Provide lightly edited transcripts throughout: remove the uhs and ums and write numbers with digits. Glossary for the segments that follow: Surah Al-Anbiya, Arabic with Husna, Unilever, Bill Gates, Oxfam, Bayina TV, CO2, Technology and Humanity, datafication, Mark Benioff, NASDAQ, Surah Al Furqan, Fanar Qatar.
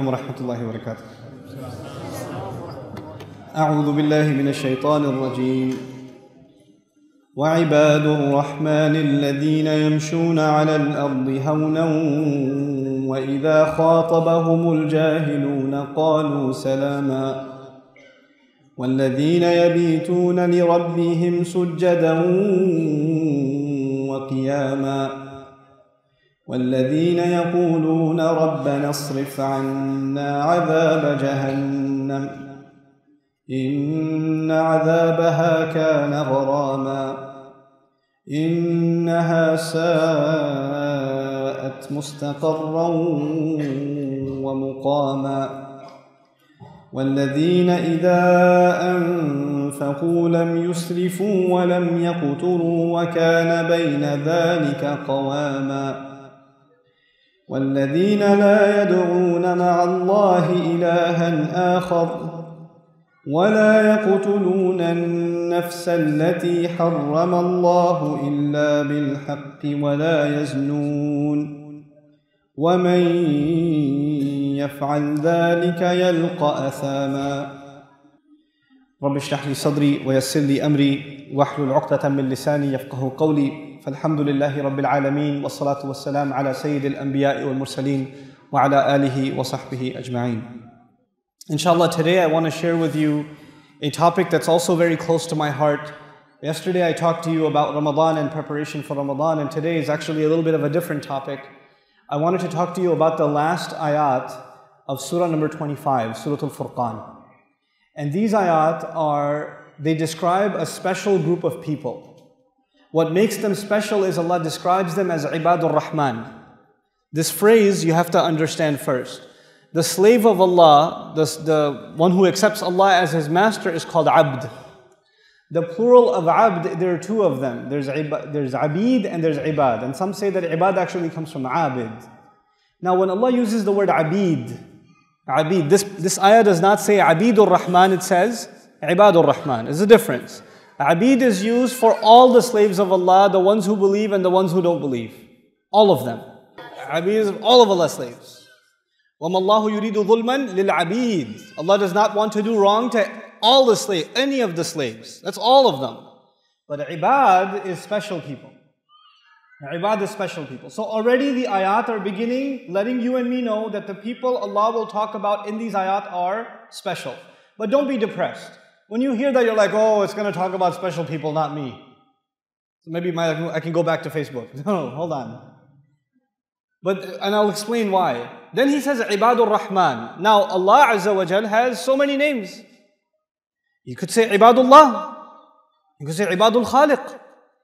Rahmatullahi wa barakatuh. A'udhu billahi minash shaitanir rajeem. Wa ibadur rahmanil ladhina yamshuna 'alal ardi hawnan wa idha khatabahumul jahiluna qalu salama. Walladhina yabituna li rabbihim sujjadan wa qiyama. والذين يقولون ربنا اصرف عنا عذاب جهنم إن عذابها كان غراما إنها ساءت مستقرا ومقاما والذين إذا أنفقوا لم يسرفوا ولم يقتروا وكان بين ذلك قواما والذين لا يدعون مع الله إلها آخر ولا يقتلون النفس التي حرم الله إلا بالحق ولا يزنون ومن يفعل ذلك يلقى أثاما رب اشرح لي صدري ويسر لي أمري واحلل عقدة من لساني يفقه قولي فالحمد لله رب العالمين والصلاة والسلام على سيد الأنبياء والمرسلين وعلى آله وصحبه أجمعين. Inshallah, today I want to share with you a topic that's also very close to my heart. Yesterday I talked to you about Ramadan and preparation for Ramadan, and today is actually a little bit of a different topic. I wanted to talk to you about the last ayat of Surah number 25, Surah Al Furqan. And these ayat they describe a special group of people. What makes them special is Allah describes them as Ibadur Rahman. This phrase you have to understand first. The slave of Allah, the one who accepts Allah as his master is called Abd. The plural of Abd, there are two of them. There's Abid and there's Ibad. And some say that Ibad actually comes from Abid. Now when Allah uses the word Abid, this ayah does not say Abidur Rahman, it says Ibadur Rahman. There's a difference. Abid is used for all the slaves of Allah, the ones who believe and the ones who don't believe. All of them. Abid is all of Allah's slaves. وَمَا اللَّهُ يُرِيدُ ظُلْمًا لِلْعَبِيدِ. Allah does not want to do wrong to all the slaves, any of the slaves. That's all of them. But Ibad is special people. Ibad is special people. So already the ayat are beginning, letting you and me know that the people Allah will talk about in these ayat are special. But don't be depressed. When you hear that, you're like, oh, it's going to talk about special people, not me. So maybe I can go back to Facebook. No, hold on. And I'll explain why. Then he says, Ibadur Rahman. Now, Allah Azza wa Jal has so many names. You could say Ibadullah. You could say Ibadul Khaliq.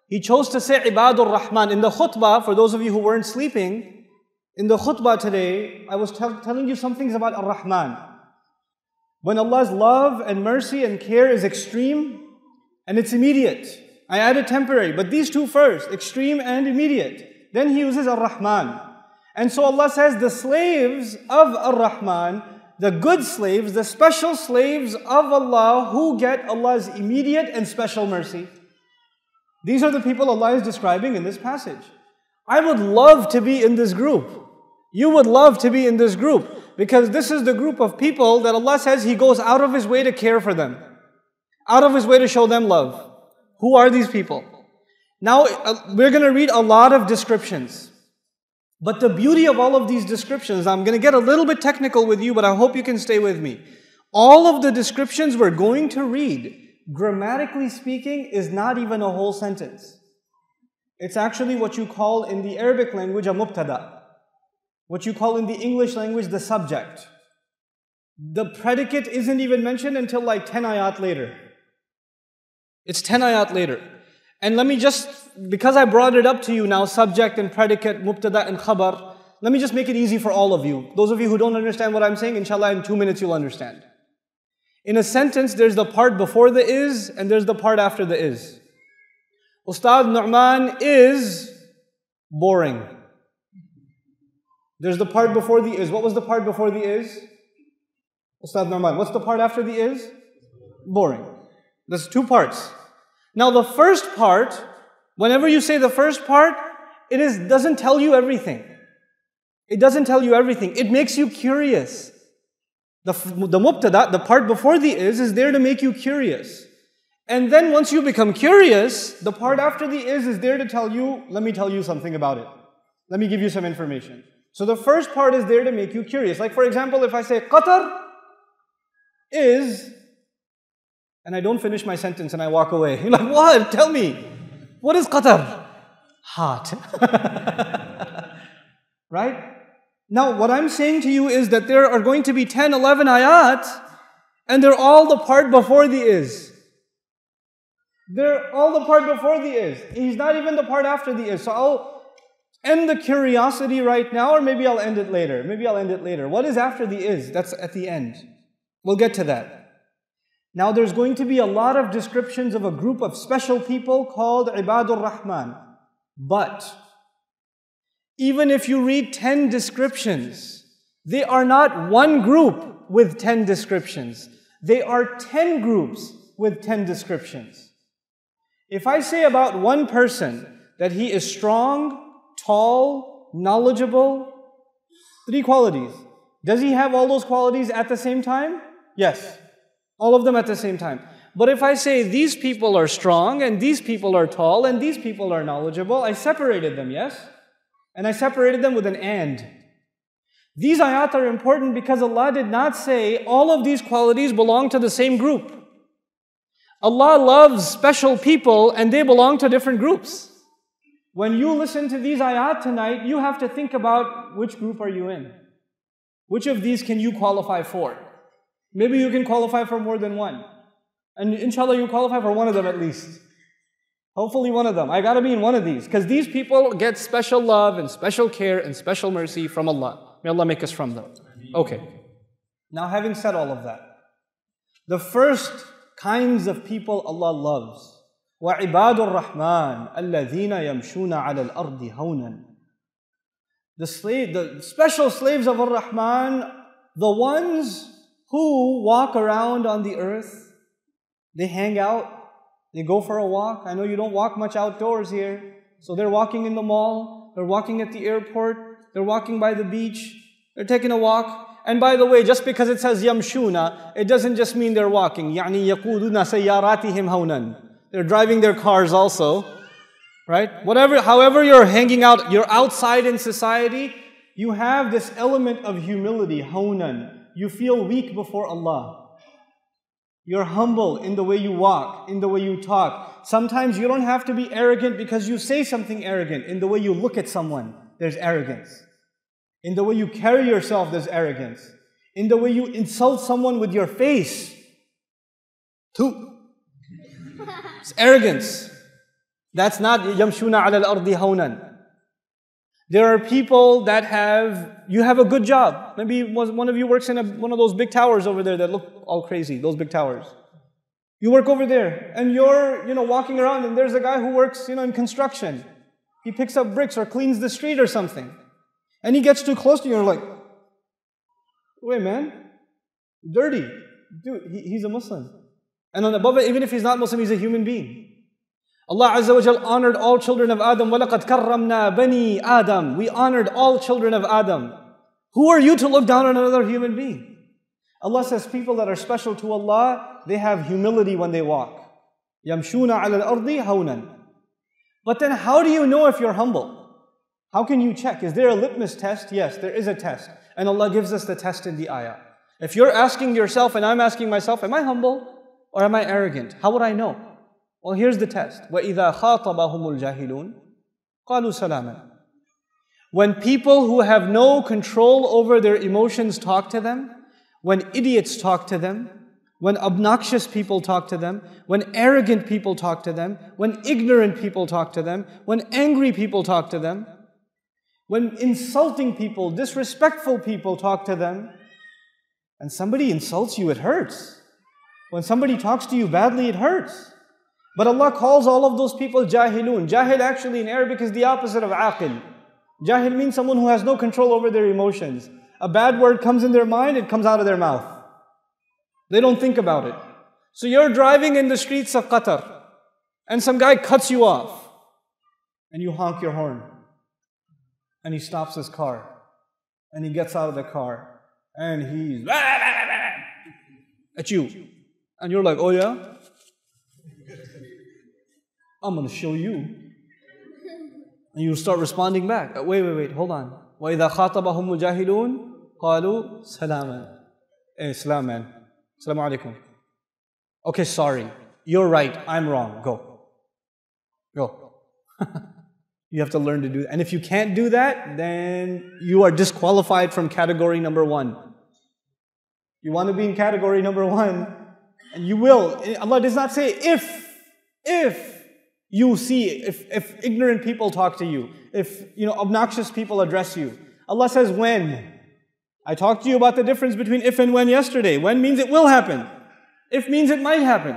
He chose to say Ibadur Rahman. In the khutbah, for those of you who weren't sleeping, in the khutbah today, I was telling you some things about Ar-Rahman. When Allah's love and mercy and care is extreme and it's immediate. I added temporary, but these two first, extreme and immediate. Then He uses Ar-Rahman. And so Allah says the slaves of Ar-Rahman, the good slaves, the special slaves of Allah who get Allah's immediate and special mercy. These are the people Allah is describing in this passage. I would love to be in this group. You would love to be in this group. Because this is the group of people that Allah says He goes out of His way to care for them. Out of His way to show them love. Who are these people? Now, we're going to read a lot of descriptions. But the beauty of all of these descriptions, I'm going to get a little bit technical with you, but I hope you can stay with me. All of the descriptions we're going to read, grammatically speaking, is not even a whole sentence. It's actually what you call in the Arabic language a mubtada. What you call in the English language, the subject. The predicate isn't even mentioned until like 10 ayat later. It's 10 ayat later. And let me just, because I brought it up to you now, subject and predicate, mubtada and khabar, let me just make it easy for all of you. Those of you who don't understand what I'm saying, inshallah in 2 minutes you'll understand. In a sentence, there's the part before the is and there's the part after the is. Ustad Nu'man is boring. There's the part before the is. What was the part before the is? Ustad Nu'man. What's the part after the is? Boring. There's two parts. Now the first part, whenever you say the first part, it doesn't tell you everything. It doesn't tell you everything. It makes you curious. The mubtada, the part before the is there to make you curious. And then once you become curious, the part after the is there to tell you, let me tell you something about it. Let me give you some information. So the first part is there to make you curious. Like for example, if I say Qatar is, and I don't finish my sentence and I walk away. You're like, what? Tell me. What is Qatar? Hot. Right? Now, what I'm saying to you is that there are going to be 10, 11 ayat, and they're all the part before the is. They're all the part before the is. He's not even the part after the is. So I'll end the curiosity right now, or maybe I'll end it later. Maybe I'll end it later. What is after the is? That's at the end. We'll get to that. Now, there's going to be a lot of descriptions of a group of special people called Ibadur Rahman. But even if you read 10 descriptions, they are not one group with 10 descriptions. They are 10 groups with 10 descriptions. If I say about one person that he is strong, tall, knowledgeable, three qualities. Does he have all those qualities at the same time? Yes, all of them at the same time. But if I say these people are strong and these people are tall and these people are knowledgeable, I separated them, yes? And I separated them with an and. These ayat are important because Allah did not say all of these qualities belong to the same group. Allah loves special people and they belong to different groups. When you listen to these ayat tonight, you have to think about which group are you in? Which of these can you qualify for? Maybe you can qualify for more than one. And inshallah you qualify for one of them at least. Hopefully one of them. I gotta be in one of these. Because these people get special love and special care and special mercy from Allah. May Allah make us from them. Okay. Now having said all of that, the first kinds of people Allah loves. وَعِبَادُ الرَّحْمَانِ الَّذِينَ يَمْشُونَ عَلَى الْأَرْضِ هَوْنًا. The special slaves of Ar-Rahman, the ones who walk around on the earth, they hang out. They go for a walk. I know you don't walk much outdoors here. So they're walking in the mall. They're walking at the airport. They're walking by the beach. They're taking a walk. And by the way, just because it says yamshuna, it doesn't just mean they're walking. يعني يقودون سياراتهم هونا. They're driving their cars also. Right? Whatever, however you're hanging out, you're outside in society, you have this element of humility, hawnan. You feel weak before Allah. You're humble in the way you walk, in the way you talk. Sometimes you don't have to be arrogant because you say something arrogant. In the way you look at someone, there's arrogance. In the way you carry yourself, there's arrogance. In the way you insult someone with your face, too. It's arrogance. That's not yamshuna ala al-ardi hawnan. There are people that you have a good job. Maybe one of you works in one of those big towers over there that look all crazy, those big towers. You work over there and you're walking around and there's a guy who works in construction. He picks up bricks or cleans the street or something. And he gets too close to you and you're like, wait man, dirty. Dude, he's a Muslim. And on above it, even if he's not Muslim, he's a human being. Allah Azza wa Jal honored all children of Adam. وَلَقَدْ كَرَّمْنَا بَنِي آدَمَ. We honored all children of Adam. Who are you to look down on another human being? Allah says people that are special to Allah, they have humility when they walk. يَمْشُونَ عَلَى الْأَرْضِ هَوْنًا. But then how do you know if you're humble? How can you check? Is there a litmus test? Yes, there is a test. And Allah gives us the test in the ayah. If you're asking yourself and I'm asking myself, am I humble or am I arrogant? How would I know? Well, here's the test. وَإِذَا خَاطَبَهُمُ الْجَاهِلُونَ قَالُوا سَلَامًا. When people who have no control over their emotions talk to them, when idiots talk to them, when obnoxious people talk to them, when arrogant people talk to them, when ignorant people talk to them, when angry people talk to them, when insulting people, disrespectful people talk to them, and somebody insults you, it hurts. When somebody talks to you badly, it hurts. But Allah calls all of those people jahilun. Jahil actually in Arabic is the opposite of aqil. Jahil means someone who has no control over their emotions. A bad word comes in their mind, it comes out of their mouth. They don't think about it. So you're driving in the streets of Qatar and some guy cuts you off and you honk your horn and he stops his car and he gets out of the car and he's at you. And you're like, oh yeah? I'm going to show you. And you start responding back. Wait, hold on. وَإِذَا خَاطَبَهُمُ الْجَاهِلُونَ قَالُوا سَلَامًا سَلَامًا سَلَامُ عَلَيْكُمْ. Okay, sorry. You're right. I'm wrong. Go. You have to learn to do that. And if you can't do that, then you are disqualified from category number one. You want to be in category number one, and you will. Allah does not say if you see, if ignorant people talk to you, if obnoxious people address you. Allah says when. I talked to you about the difference between if and when yesterday. When means it will happen. If means it might happen.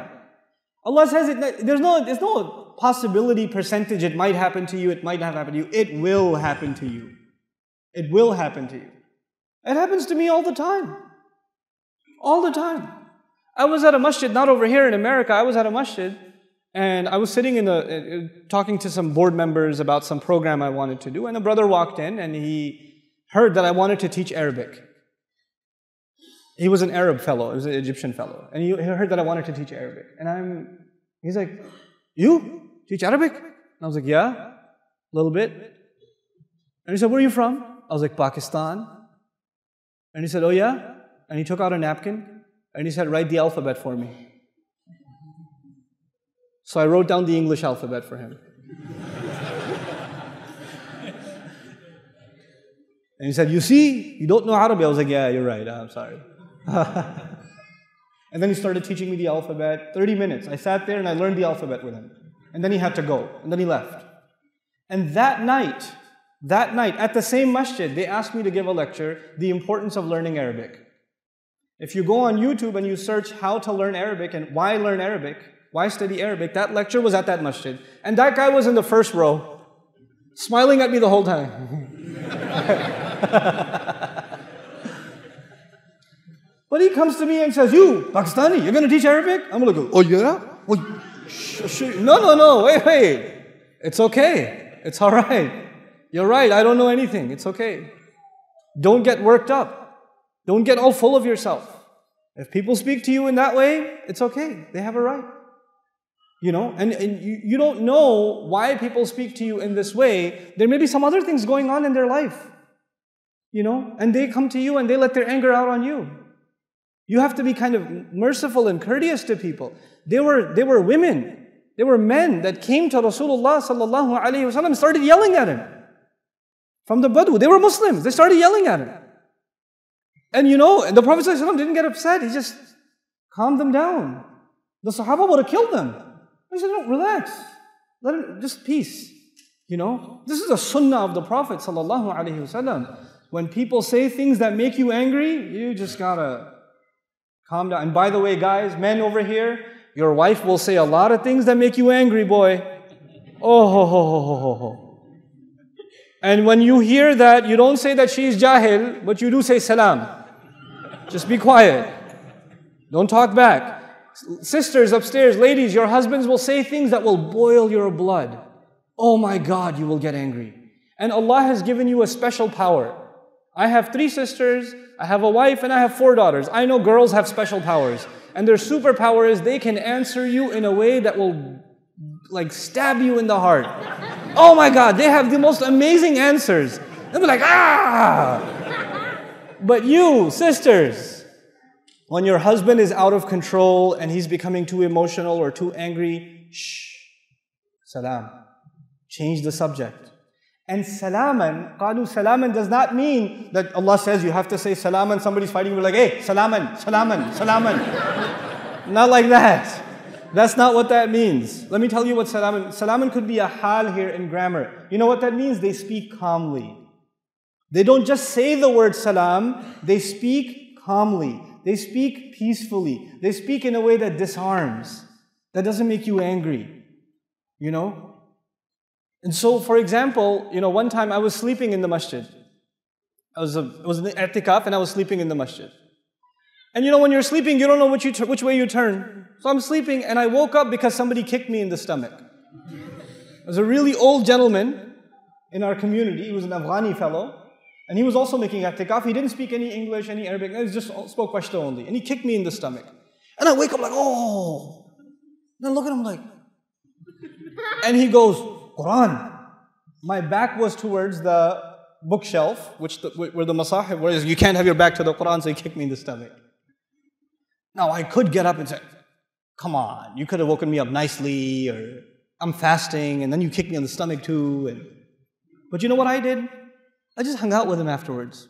Allah says it. There's no possibility percentage. It might happen to you, it might not happen to you. It will happen to you. It will happen to you. It happens to me all the time. All the time. I was at a masjid, not over here in America, I was at a masjid, and I was sitting in the talking to some board members about some program I wanted to do, and a brother walked in and he heard that I wanted to teach Arabic. He was an Arab fellow, he was an Egyptian fellow, and he heard that I wanted to teach Arabic. And he's like, you teach Arabic? And I was like, yeah, a little bit. And he said, where are you from? I was like, Pakistan. And he said, oh yeah? And he took out a napkin and he said, write the alphabet for me. So I wrote down the English alphabet for him. And he said, you see, you don't know Arabic. I was like, yeah, you're right, I'm sorry. And then he started teaching me the alphabet. 30 minutes. I sat there and I learned the alphabet with him. And then he had to go. And then he left. And that night, at the same masjid, they asked me to give a lecture, the importance of learning Arabic. If you go on YouTube and you search how to learn Arabic and why learn Arabic, why study Arabic, that lecture was at that masjid. And that guy was in the first row, smiling at me the whole time. But he comes to me and says, you, Pakistani, you're going to teach Arabic? I'm going to go, oh yeah? No, wait. It's okay. It's all right. You're right. I don't know anything. It's okay. Don't get worked up. Don't get all full of yourself. If people speak to you in that way, it's okay. They have a right. And you don't know why people speak to you in this way. There may be some other things going on in their life. And they come to you and they let their anger out on you. You have to be kind of merciful and courteous to people. They were women, they were men that came to Rasulullah ﷺ and started yelling at him. From the Badu, they were Muslims, they started yelling at him. And the Prophet ﷺ didn't get upset, he just calmed them down. The Sahaba would have killed them. He said, no, relax, let him, just peace. This is a sunnah of the Prophet ﷺ. When people say things that make you angry, you just gotta calm down. And by the way, guys, men over here, your wife will say a lot of things that make you angry, boy. Oh, ho, ho, ho, ho, ho, ho. And when you hear that, you don't say that she's jahil, but you do say salam. Just be quiet. Don't talk back. Sisters upstairs, ladies, your husbands will say things that will boil your blood. Oh my God, you will get angry. And Allah has given you a special power. I have 3 sisters, I have a wife, and I have 4 daughters. I know girls have special powers. And their superpower is they can answer you in a way that will stab you in the heart. Oh my God, they have the most amazing answers. They'll be like, ah! But you, sisters, when your husband is out of control and he's becoming too emotional or too angry, shh, salam. Change the subject. And salaman, qalu salaman does not mean that Allah says you have to say salaman, somebody's fighting, we're like, hey, salaman, salaman, salaman. Not like that. That's not what that means. Let me tell you what salaman, salaman could be a hal here in grammar. You know what that means? They speak calmly. They don't just say the word salam, they speak calmly. They speak peacefully. They speak in a way that disarms, that doesn't make you angry, And so, for example, one time I was sleeping in the masjid. I was in the i'tikaf and I was sleeping in the masjid. And when you're sleeping, you don't know which way you turn. So I'm sleeping and I woke up because somebody kicked me in the stomach. There was a really old gentleman in our community. He was an Afghani fellow. And he was also making i'tikaf. He didn't speak any English, any Arabic. He just spoke Pashto only. And he kicked me in the stomach. And I wake up like, oh. And I look at him like. And he goes, Quran. My back was towards the bookshelf, where the masahib, where you can't have your back to the Quran, so he kicked me in the stomach. Now, I could get up and say, come on, you could have woken me up nicely, or I'm fasting, and then you kicked me in the stomach too. But you know what I did? I just hung out with him afterwards.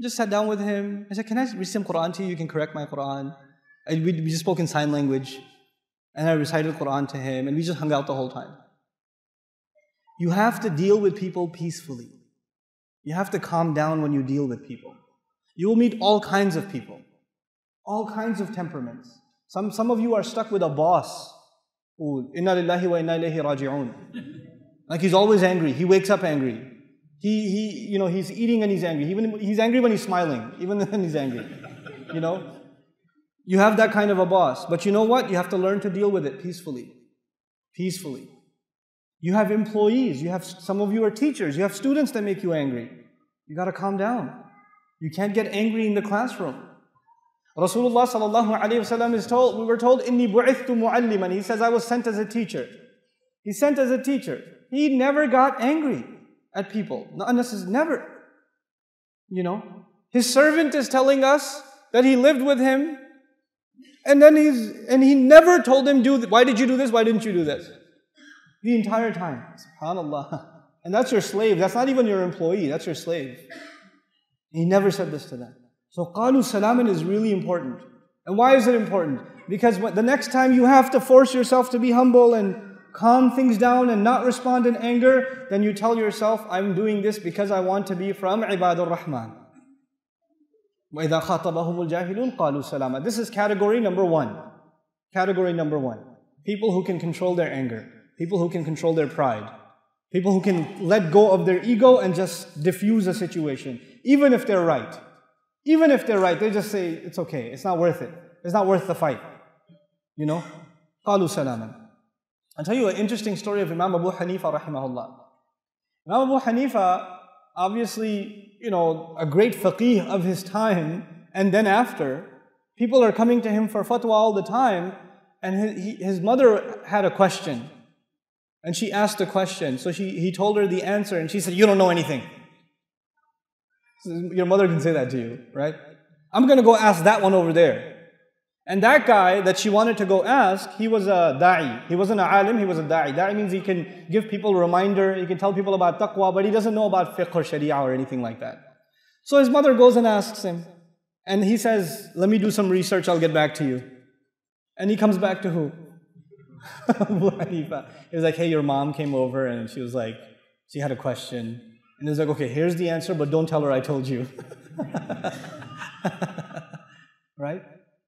Just sat down with him. I said, can I read some Quran to you? You can correct my Quran. And we just spoke in sign language. And I recited Quran to him, and we just hung out the whole time. You have to deal with people peacefully. You have to calm down when you deal with people. You will meet all kinds of people, all kinds of temperaments. Some of you are stuck with a boss who, inna lillahi wa inna ilayhi raji'un. Like he's always angry. He wakes up angry. He you know, he's eating and he's angry. Even he's angry when he's smiling. Even then he's angry. You know, you have that kind of a boss. But you know what? You have to learn to deal with it peacefully, peacefully. You have employees, you have, some of you are teachers, you have students that make you angry. You got to calm down. You can't get angry in the classroom. Rasulullah sallallahu alaihi wasallam is told, we were told, Inni bu'ithtu mu'alliman. He says, I was sent as a teacher. He's sent as a teacher. He never got angry at people. Never. You know, his servant is telling us that he lived with him, and then he never told him, why did you do this? Why didn't you do this? The entire time. SubhanAllah. And that's your slave. That's not even your employee. That's your slave. He never said this to them. So qalu salaman is really important. And why is it important? Because the next time you have to force yourself to be humble and calm things down and not respond in anger, then you tell yourself, I'm doing this because I want to be from Ibadur Rahman. وَإِذَا خَاطَبَهُمُ الْجَاهِلُونَ قَالُوا سَلَامًا. This is category number one. Category number one. People who can control their anger. People who can control their pride. People who can let go of their ego and just diffuse a situation. Even if they're right. Even if they're right, they just say, it's okay, it's not worth it. It's not worth the fight. You know? Qalu salaman. I'll tell you an interesting story of Imam Abu Hanifa rahimahullah. Imam Abu Hanifa, obviously, you know, a great faqih of his time, and then after, people are coming to him for fatwa all the time, and his mother had a question. And she asked a question, so he told her the answer, and she said, you don't know anything. So your mother can say that to you, right? I'm going to go ask that one over there. And that guy that she wanted to go ask, he was a da'i. He wasn't an alim, he was a da'i. Da'i means he can give people a reminder, he can tell people about taqwa, but he doesn't know about fiqh or sharia or anything like that. So his mother goes and asks him, and he says, let me do some research, I'll get back to you. And he comes back to who? Abu Hanifa. He was like, hey, your mom came over and she was like, she had a question. And he was like, okay, here's the answer, but don't tell her I told you. Right?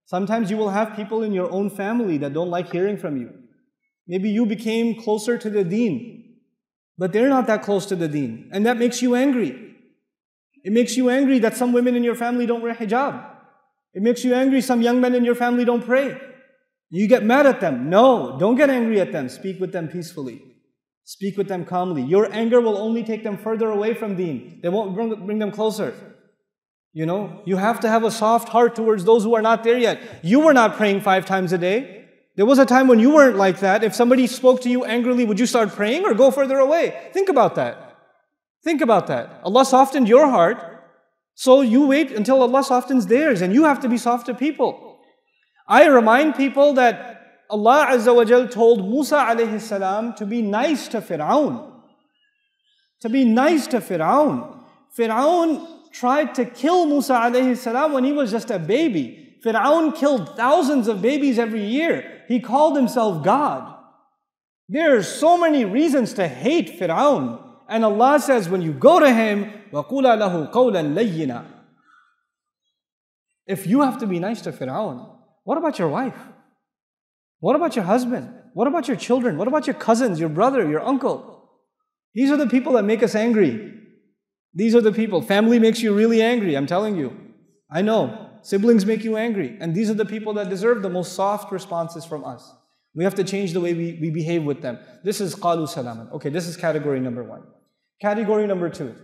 Sometimes you will have people in your own family that don't like hearing from you. Maybe you became closer to the deen, but they're not that close to the deen. And that makes you angry. It makes you angry that some women in your family don't wear hijab. It makes you angry some young men in your family don't pray. You get mad at them. No, don't get angry at them. Speak with them peacefully. Speak with them calmly. Your anger will only take them further away from deen. They won't bring them closer. You know, you have to have a soft heart towards those who are not there yet. You were not praying 5 times a day. There was a time when you weren't like that. If somebody spoke to you angrily, would you start praying or go further away? Think about that. Think about that. Allah softened your heart. So you wait until Allah softens theirs, and you have to be soft to people. I remind people that Allah Azza wa Jal told Musa alayhi salam to be nice to Fir'aun. To be nice to Fir'aun. Fir'aun tried to kill Musa alayhi salam when he was just a baby. Fir'aun killed thousands of babies every year. He called himself God. There are so many reasons to hate Fir'aun. And Allah says when you go to him, وَقُولَ لَهُ قَوْلًا لَيِّنًا. If you have to be nice to Fir'aun, what about your wife? What about your husband? What about your children? What about your cousins, your brother, your uncle? These are the people that make us angry. These are the people. Family makes you really angry, I'm telling you. I know. Siblings make you angry. And these are the people that deserve the most soft responses from us. We have to change the way we behave with them. This is qalu salaman. Okay, this is category number one. Category number two.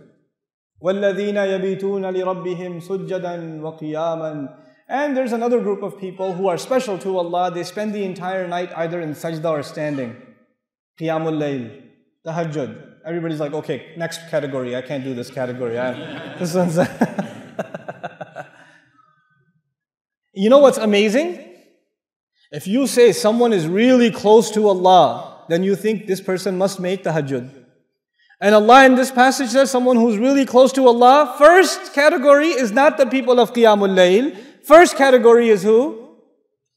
وَالَّذِينَ يَبِيتُونَ لِرَبِّهِمْ سُجَّدًا وَقِيَامًا And there's another group of people who are special to Allah. They spend the entire night either in sajda or standing. Qiyamul Layl, Tahajjud. Everybody's like, okay, next category. I can't do this category. This one's... You know what's amazing? If you say someone is really close to Allah, then you think this person must make tahajjud. And Allah in this passage says someone who's really close to Allah, first category is not the people of Qiyamul Layl. First category is who?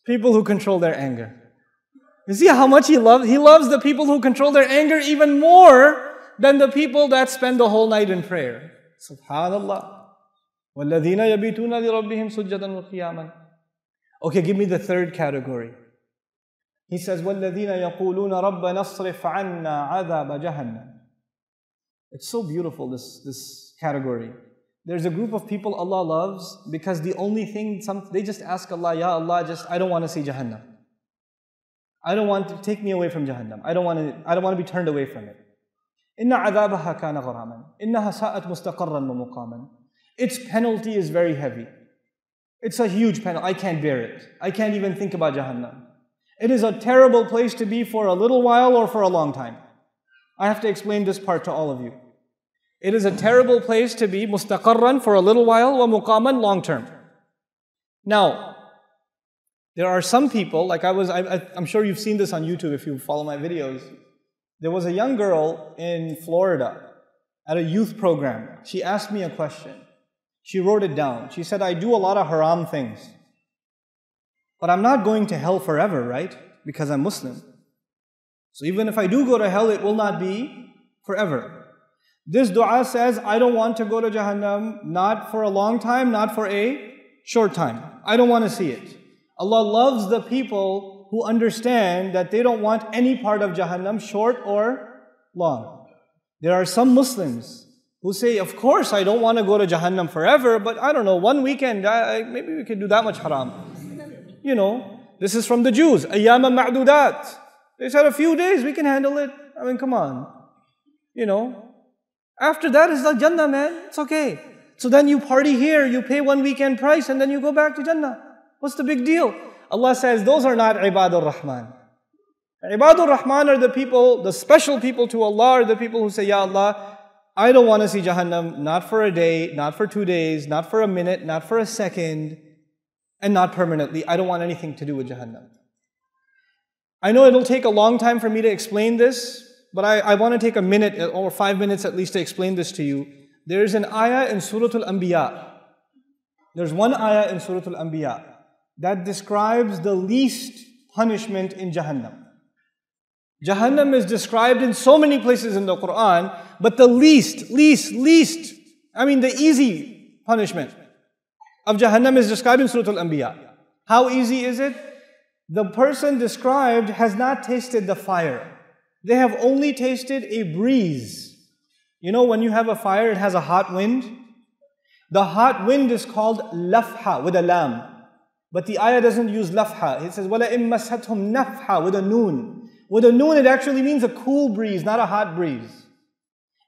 People who control their anger. You see how much He loves? He loves the people who control their anger even more than the people that spend the whole night in prayer. SubhanAllah. وَالَّذِينَ يَبِيتُونَ لِرَبِّهِمْ سُجَّدًا وَقِيَامًا. Okay, give me the third category. He says, وَالَّذِينَ يَقُولُونَ رَبَّنَا اصْرِفْ عَنَّا عَذَابَ جَهَنَّمَ. It's so beautiful, this category. There's a group of people Allah loves because the only thing, they just ask Allah, Ya Allah, I don't want to see Jahannam. I don't want to, take me away from Jahannam. I don't want to be turned away from it. Inna عَذَابَهَا كَانَ غَرَامًا إِنَّهَا سَاءَتْ مُسْتَقَرًّا وَمُقَامًا. Its penalty is very heavy. It's a huge penalty. I can't bear it. I can't even think about Jahannam. It is a terrible place to be for a little while or for a long time. I have to explain this part to all of you. It is a terrible place to be, mustaqarran, for a little while, wa muqaman, long term. Now, there are some people, like I'm sure you've seen this on YouTube if you follow my videos. There was a young girl in Florida at a youth program. She asked me a question. She wrote it down. She said, I do a lot of haram things, but I'm not going to hell forever, right? Because I'm Muslim. So even if I do go to hell, it will not be forever. This dua says, I don't want to go to Jahannam, not for a long time, not for a short time. I don't want to see it. Allah loves the people who understand that they don't want any part of Jahannam, short or long. There are some Muslims who say, of course, I don't want to go to Jahannam forever, but I don't know, one weekend, maybe we could do that much haram. You know, this is from the Jews. Ayyama ma'dudat. They said, a few days, we can handle it. I mean, come on. You know, after that is like Jannah, man. It's okay. So then you party here, you pay one weekend price, and then you go back to Jannah. What's the big deal? Allah says, those are not Ibadur Rahman. Ibadur Rahman are the people, the special people to Allah, are the people who say, Ya Allah, I don't want to see Jahannam, not for a day, not for 2 days, not for a minute, not for a second, and not permanently. I don't want anything to do with Jahannam. I know it'll take a long time for me to explain this, but I want to take a minute or 5 minutes at least to explain this to you. There is an ayah in Surah Al-Anbiya. There's one ayah in Surah Al-Anbiya that describes the least punishment in Jahannam. Jahannam is described in so many places in the Quran, but the least, I mean the easy punishment of Jahannam is described in Surah Al-Anbiya. How easy is it? The person described has not tasted the fire. They have only tasted a breeze. You know, when you have a fire, it has a hot wind. The hot wind is called lafha with a lam. But the ayah doesn't use lafha. It says, wala im masathum nafha with a noon. With a noon, it actually means a cool breeze, not a hot breeze.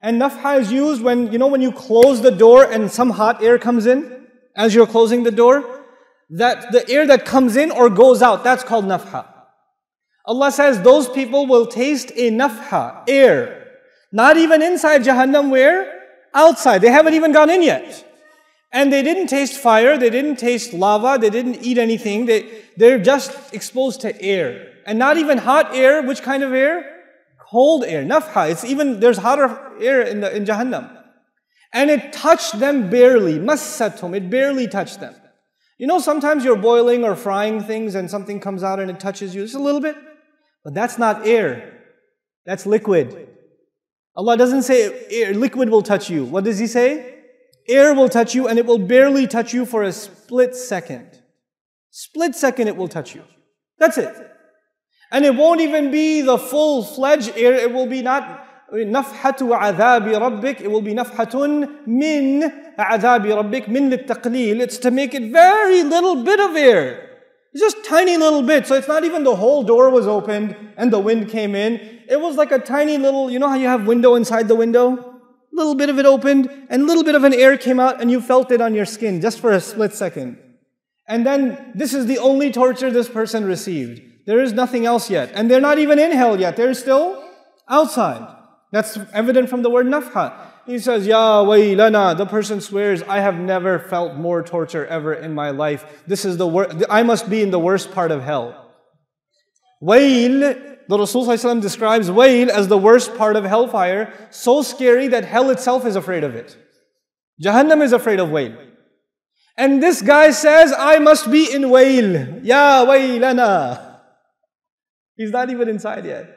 And nafha is used when, you know, when you close the door and some hot air comes in, as you're closing the door, that the air that comes in or goes out, that's called nafha. Allah says those people will taste a nafha, air. Not even inside Jahannam, where? Outside. They haven't even gone in yet. And they didn't taste fire, they didn't taste lava, they didn't eat anything. They're just exposed to air. And not even hot air. Which kind of air? Cold air. Nafha. It's even, there's hotter air in Jahannam. And it touched them barely. Massatum. It barely touched them. You know, sometimes you're boiling or frying things and something comes out and it touches you. Just a little bit. But that's not air. That's liquid. Allah doesn't say air, liquid will touch you. What does He say? Air will touch you, and it will barely touch you for a split second. Split second it will touch you. That's it. And it won't even be the full-fledged air. It will be not nafhatu adhabi rabbik. It will be nafhatun min adhabi rabbik min littaqleel. It's to make it very little bit of air. It's just tiny little bit. So it's not even the whole door was opened and the wind came in. It was like a tiny little, you know how you have window inside the window? A little bit of it opened and a little bit of an air came out and you felt it on your skin just for a split second. And then this is the only torture this person received. There is nothing else yet. And they're not even in hell yet. They're still outside. That's evident from the word nafha. He says, Ya waylana. The person swears, I have never felt more torture ever in my life. This is the worst. I must be in the worst part of hell. Wayl, the Rasul ﷺ describes wayl as the worst part of hellfire. So scary that hell itself is afraid of it. Jahannam is afraid of wayl. And this guy says, I must be in wayl. Ya waylana. He's not even inside yet.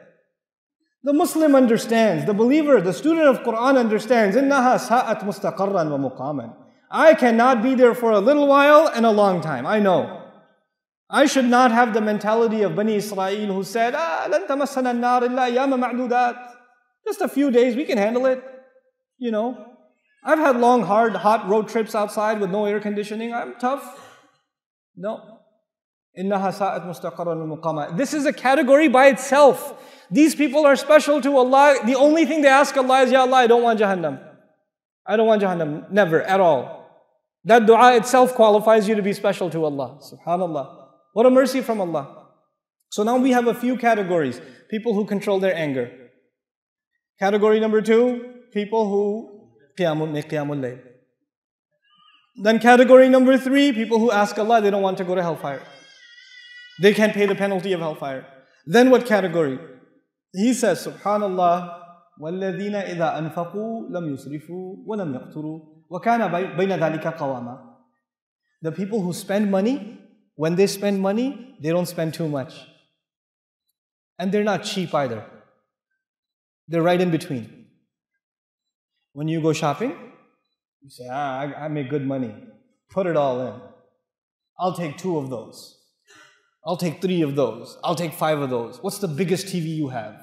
The Muslim understands, the believer, the student of Quran understands, إِنَّهَا سَاءَتْ مُسْتَقَرًّا وَمُقَامًا. I cannot be there for a little while and a long time, I know. I should not have the mentality of Bani Israel who said, لَن تَمَسَّنَا النَّارِ إِلَّا أَيَّامًا مَعْدُودَاتٍ. Just a few days, we can handle it, you know. I've had long, hard, hot road trips outside with no air conditioning, I'm tough. No. إِنَّهَا سَاءَتْ مُسْتَقَرًّا وَمُقَامًا. This is a category by itself. These people are special to Allah. The only thing they ask Allah is, Ya Allah, I don't want Jahannam. I don't want Jahannam. Never, at all. That dua itself qualifies you to be special to Allah. SubhanAllah. What a mercy from Allah. So now we have a few categories. People who control their anger. Category number two, people who qiyamul layl. Then category number three, people who ask Allah, they don't want to go to hellfire. They can't pay the penalty of hellfire. Then what category? He says, Subhanallah, وَالَّذِينَ إِذَا أَنْفَقُوا لَمْ يُسْرِفُوا وَلَمْ يَقْتُرُوا وَكَانَ بَيْنَ ذَلِكَ قَوَامًا. The people who spend money, when they spend money, they don't spend too much. And they're not cheap either. They're right in between. When you go shopping, you say, I make good money. Put it all in. I'll take 2 of those. I'll take 3 of those. I'll take 5 of those. What's the biggest TV you have?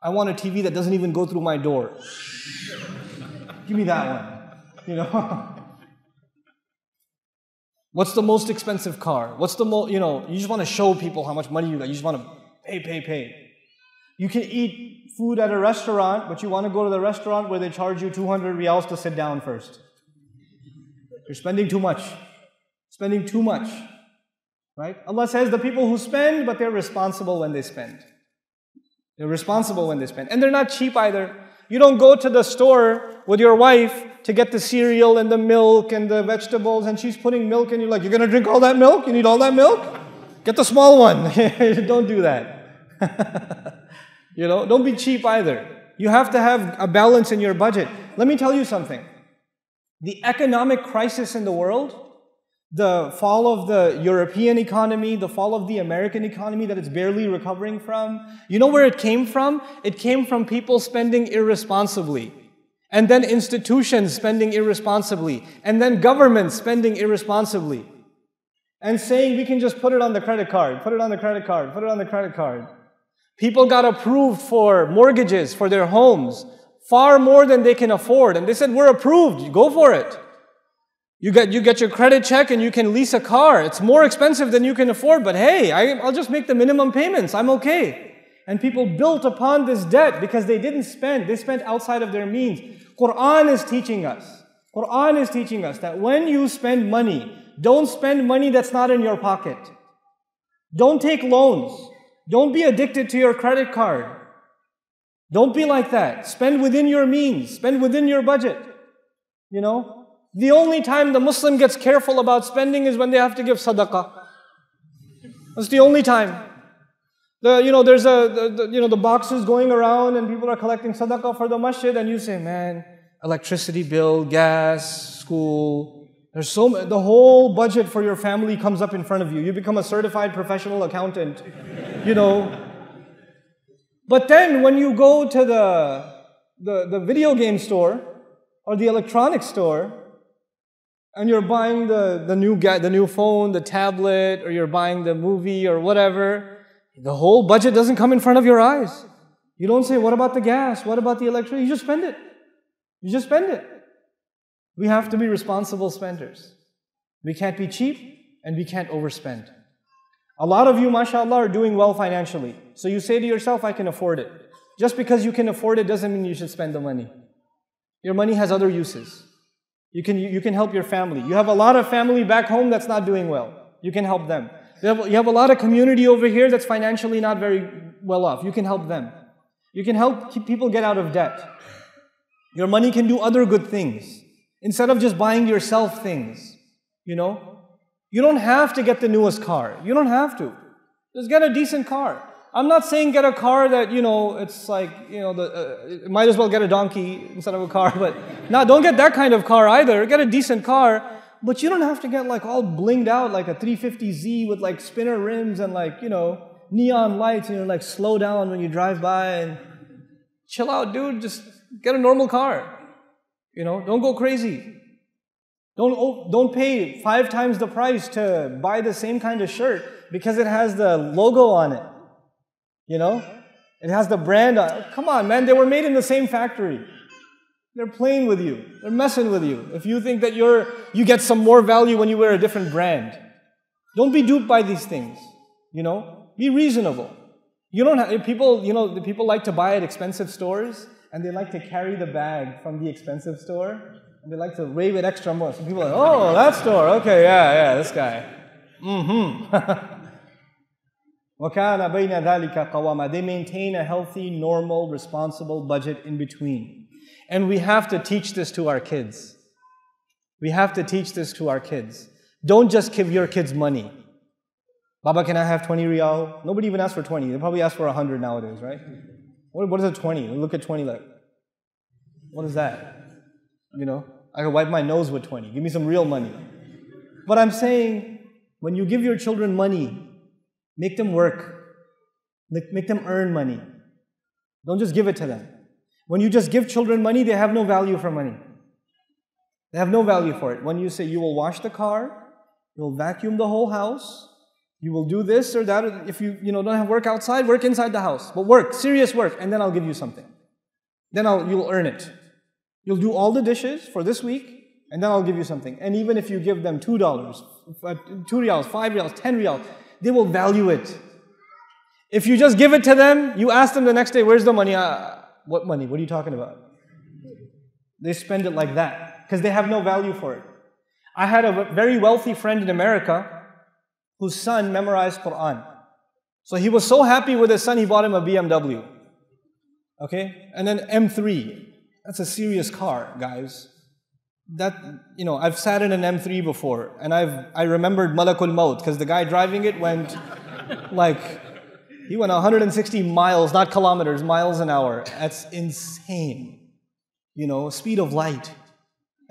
I want a TV that doesn't even go through my door. Give me that one. You know. What's the most expensive car? What's the most, you know, you just want to show people how much money you got. You just want to pay. You can eat food at a restaurant, but you want to go to the restaurant where they charge you 200 riyals to sit down first. You're spending too much. Spending too much. Right? Allah says the people who spend, but they're responsible when they spend. They're responsible when they spend. And they're not cheap either. You don't go to the store with your wife to get the cereal and the milk and the vegetables, and she's putting milk and you're like, you're going to drink all that milk? You need all that milk? Get the small one. Don't do that. You know, don't be cheap either. You have to have a balance in your budget. Let me tell you something. The economic crisis in the world, the fall of the European economy, the fall of the American economy that it's barely recovering from. You know where it came from? It came from people spending irresponsibly. And then institutions spending irresponsibly. And then governments spending irresponsibly. And saying we can just put it on the credit card, put it on the credit card, put it on the credit card. People got approved for mortgages for their homes, far more than they can afford. And they said, we're approved, go for it. You get your credit check and you can lease a car. It's more expensive than you can afford, but hey, I'll just make the minimum payments. I'm okay. And people built upon this debt because they didn't spend. They spent outside of their means. Quran is teaching us. Quran is teaching us that when you spend money, don't spend money that's not in your pocket. Don't take loans. Don't be addicted to your credit card. Don't be like that. Spend within your means. Spend within your budget. You know? The only time the Muslim gets careful about spending is when they have to give sadaqah. That's the only time. There's the boxes going around and people are collecting sadaqah for the masjid, and you say, man, electricity bill, gas, school, there's the whole budget for your family comes up in front of you. You become a certified professional accountant, you know. But then when you go to the video game store or the electronics store, and you're buying the new phone, the tablet, or you're buying the movie or whatever, the whole budget doesn't come in front of your eyes. You don't say, what about the gas? What about the electricity? You just spend it. You just spend it. We have to be responsible spenders. We can't be cheap and we can't overspend. A lot of you, mashallah, are doing well financially. So you say to yourself, I can afford it. Just because you can afford it doesn't mean you should spend the money. Your money has other uses. You can help your family. You have a lot of family back home that's not doing well. You can help them. You have a lot of community over here that's financially not very well off. You can help them. You can help people get out of debt. Your money can do other good things instead of just buying yourself things. You know, you don't have to get the newest car. You don't have to. Just get a decent car. I'm not saying get a car that, you know, it's like, you know, the might as well get a donkey instead of a car. But no, don't get that kind of car either. Get a decent car. But you don't have to get like all blinged out like a 350Z with like spinner rims and like, you know, neon lights, and you know, like slow down when you drive by and chill out, dude. Just get a normal car. You know, don't go crazy. Don't pay 5 times the price to buy the same kind of shirt because it has the logo on it. You know, it has the brand on it. Come on, man, they were made in the same factory. They're playing with you. They're messing with you. If you think that you get some more value when you wear a different brand. Don't be duped by these things. You know, be reasonable. You don't have people, you know, the people like to buy at expensive stores and they like to carry the bag from the expensive store and they like to rave it extra more. So people are like, oh, that store. Okay, yeah, this guy. وَكَانَ بَيْنَ ذَلِكَ قَوَامًا. They maintain a healthy, normal, responsible budget in between. And we have to teach this to our kids. We have to teach this to our kids. Don't just give your kids money. Baba, can I have 20 riyal? Nobody even asks for 20. They probably ask for 100 nowadays, right? What is a 20? Look at 20 like, what is that? You know, I can wipe my nose with 20. Give me some real money. But I'm saying, when you give your children money, make them work. Make them earn money. Don't just give it to them. When you just give children money, they have no value for money. They have no value for it. When you say you will wash the car, you will vacuum the whole house, you will do this or that. Or if you don't have work outside, work inside the house. But work, serious work, and then I'll give you something. Then you'll earn it. You'll do all the dishes for this week, and then I'll give you something. And even if you give them $2, 2 riyals, 5 riyals, 10 riyals, they will value it. If you just give it to them, you ask them the next day, where's the money? What money? What are you talking about? They spend it like that because they have no value for it. I had a very wealthy friend in America whose son memorized Quran. So he was so happy with his son, he bought him a BMW. Okay? And then M3. That's a serious car, guys. That, you know, I've sat in an M3 before, and I remembered Malakul Maut, because the guy driving it went like, he went 160 miles, not kilometers, miles an hour. That's insane. You know, speed of light.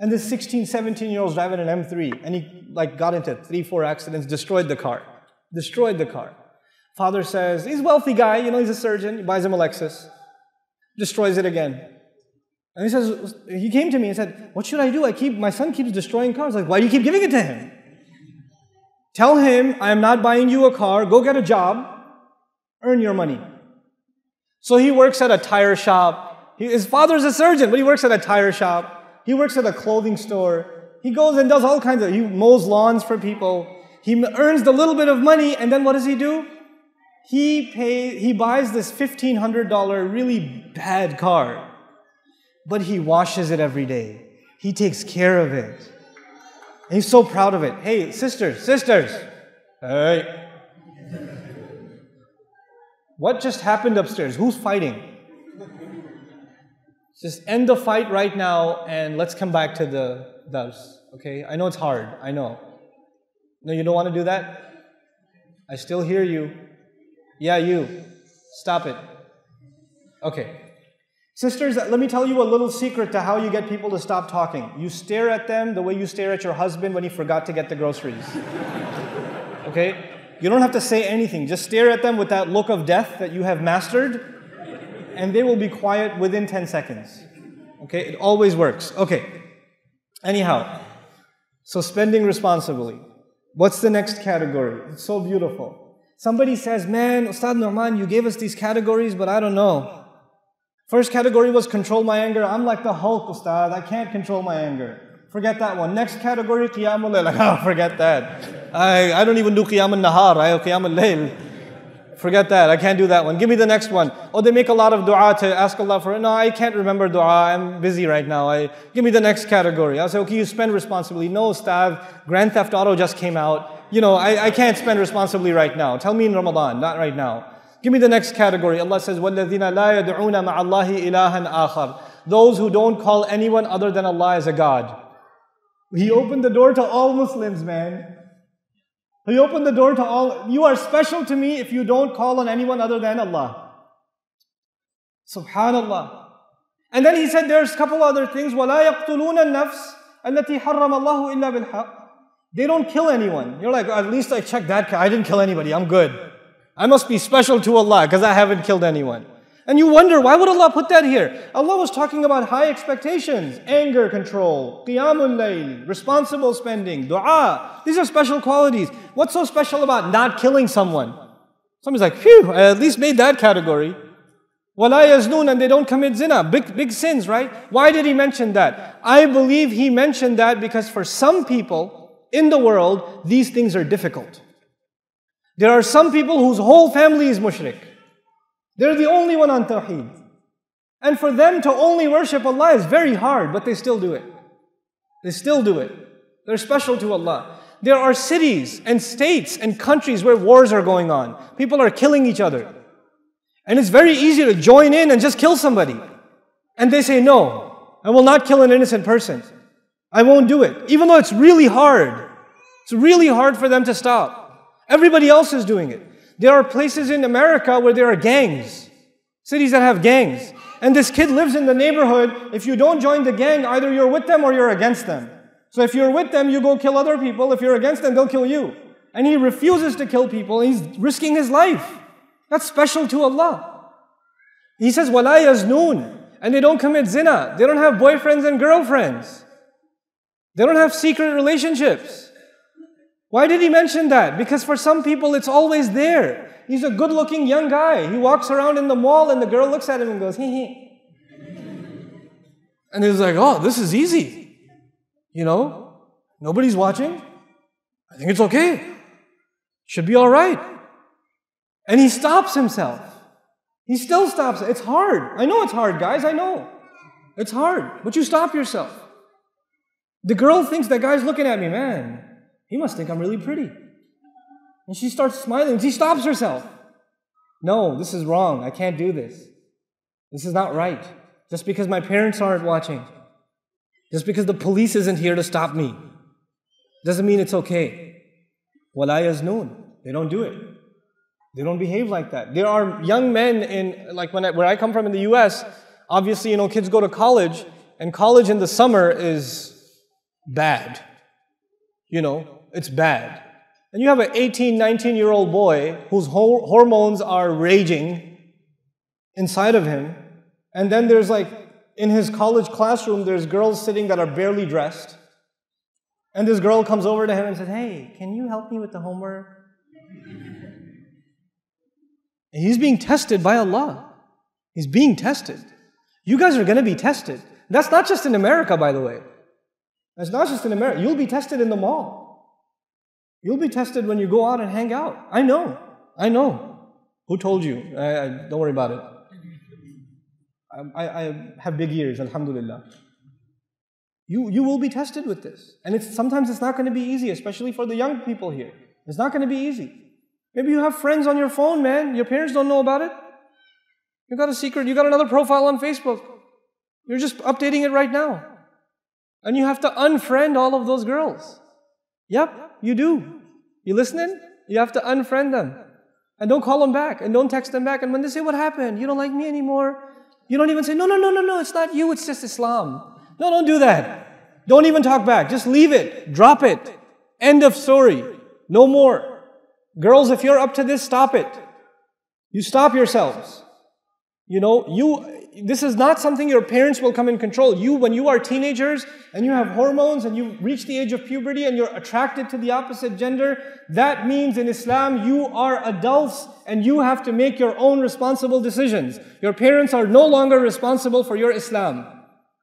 And this 16, 17-year-old's driving an M3, and he like got into 3, 4 accidents, destroyed the car. Destroyed the car. Father says, he's a wealthy guy, you know, he's a surgeon, he buys him a Lexus. Destroys it again. And he says, he came to me and said, what should I do? My son keeps destroying cars. Like, why do you keep giving it to him? Tell him, I am not buying you a car. Go get a job. Earn your money. So he works at a tire shop. His father's a surgeon, but he works at a tire shop. He works at a clothing store. He goes and does all kinds of, he mows lawns for people. He earns the little bit of money, and then what does he do? He buys this $1,500 really bad car. But he washes it every day. He takes care of it. And he's so proud of it. Hey, sisters. Hey. What just happened upstairs? Who's fighting? Just end the fight right now and let's come back to the dars. Okay? I know it's hard. I know. No, you don't want to do that? I still hear you. Yeah, you. Stop it. Okay. Sisters, let me tell you a little secret to how you get people to stop talking. You stare at them the way you stare at your husband when he forgot to get the groceries. Okay? You don't have to say anything. Just stare at them with that look of death that you have mastered, and they will be quiet within 10 seconds. Okay? It always works. Okay. Anyhow, so spending responsibly. What's the next category? It's so beautiful. Somebody says, man, Ustad Nu'man, you gave us these categories, but I don't know. First category was control my anger. I'm like the Hulk, Ustad. I can't control my anger. Forget that one. Next category, Qiyamul Layl. Forget that. I don't even do Qiyamul Nahar. I have Qiyamul Layl. Forget that, I can't do that one. Give me the next one. Oh, they make a lot of dua to ask Allah for it. No, I can't remember dua, I'm busy right now. Give me the next category. I'll say, okay, you spend responsibly. No, Ustaz, Grand Theft Auto just came out. You know, I can't spend responsibly right now. Tell me in Ramadan, not right now. Give me the next category. Allah says, وَالَّذِينَ لَا يَدْعُونَ مَعَ اللَّهِ إِلَٰهًا آخَرَ. Those who don't call anyone other than Allah as a God. He opened the door to all Muslims, man. He opened the door to all. You are special to me if you don't call on anyone other than Allah. Subhanallah. And then he said there's a couple other things. وَلَا يَقْتُلُونَ النَّفْسَ الَّتِي حَرَّمَ اللَّهُ إِلَّا بِالْحَقِّ. They don't kill anyone. You're like, at least I checked that. I didn't kill anybody. I'm good. I must be special to Allah because I haven't killed anyone. And you wonder, why would Allah put that here? Allah was talking about high expectations, anger control, qiyamul layl, responsible spending, dua. These are special qualities. What's so special about not killing someone? Somebody's like, phew, I at least made that category. Wala yaznun, and they don't commit zina. Big sins, right? Why did he mention that? I believe he mentioned that because for some people in the world, these things are difficult. There are some people whose whole family is mushrik. They're the only one on Tawheed. And for them to only worship Allah is very hard, but they still do it. They still do it. They're special to Allah. There are cities and states and countries where wars are going on. People are killing each other. And it's very easy to join in and just kill somebody. And they say, no, I will not kill an innocent person. I won't do it. Even though it's really hard. It's really hard for them to stop. Everybody else is doing it. There are places in America where there are gangs, cities that have gangs. And this kid lives in the neighborhood. If you don't join the gang, either you're with them or you're against them. So if you're with them, you go kill other people. If you're against them, they'll kill you. And he refuses to kill people. He's risking his life. That's special to Allah. He says, وَلَا يَزْنُونَ. And they don't commit zina. They don't have boyfriends and girlfriends. They don't have secret relationships. Why did he mention that? Because for some people it's always there. He's a good-looking young guy. He walks around in the mall and the girl looks at him and goes, hee hee. And he's like, oh, this is easy. You know, nobody's watching. I think it's okay. Should be all right. And he stops himself. He still stops. It's hard. I know it's hard, guys. I know. It's hard. But you stop yourself. The girl thinks that guy's looking at me, man. He must think I'm really pretty. And she starts smiling. She stops herself. No, this is wrong. I can't do this. This is not right. Just because my parents aren't watching. Just because the police isn't here to stop me. Doesn't mean it's okay. Wala yaznun. They don't do it. They don't behave like that. There are young men in, like where I come from in the US, obviously, you know, kids go to college. And college in the summer is bad. You know, it's bad. And you have an 18, 19-year-old boy whose hormones are raging inside of him. And then there's like, in his college classroom, there's girls sitting that are barely dressed. And this girl comes over to him and says, hey, can you help me with the homework? And he's being tested by Allah. He's being tested. You guys are going to be tested. That's not just in America, by the way. It's not just in America. You'll be tested in the mall. You'll be tested when you go out and hang out. I know. I know. Who told you? Don't worry about it. I have big ears, alhamdulillah. You will be tested with this. And sometimes it's not going to be easy, especially for the young people here. It's not going to be easy. Maybe you have friends on your phone, man. Your parents don't know about it. You got a secret. You got another profile on Facebook. You're just updating it right now. And you have to unfriend all of those girls. Yep, you do. You listening? You have to unfriend them. And don't call them back. And don't text them back. And when they say, what happened? You don't like me anymore. You don't even say, no, it's not you, it's just Islam. No, don't do that. Don't even talk back. Just leave it. Drop it. End of story. No more. Girls, if you're up to this, stop it. You stop yourselves. You know, this is not something your parents will come and control. You, when you are teenagers and you have hormones and you reach the age of puberty and you're attracted to the opposite gender, that means in Islam you are adults and you have to make your own responsible decisions. Your parents are no longer responsible for your Islam.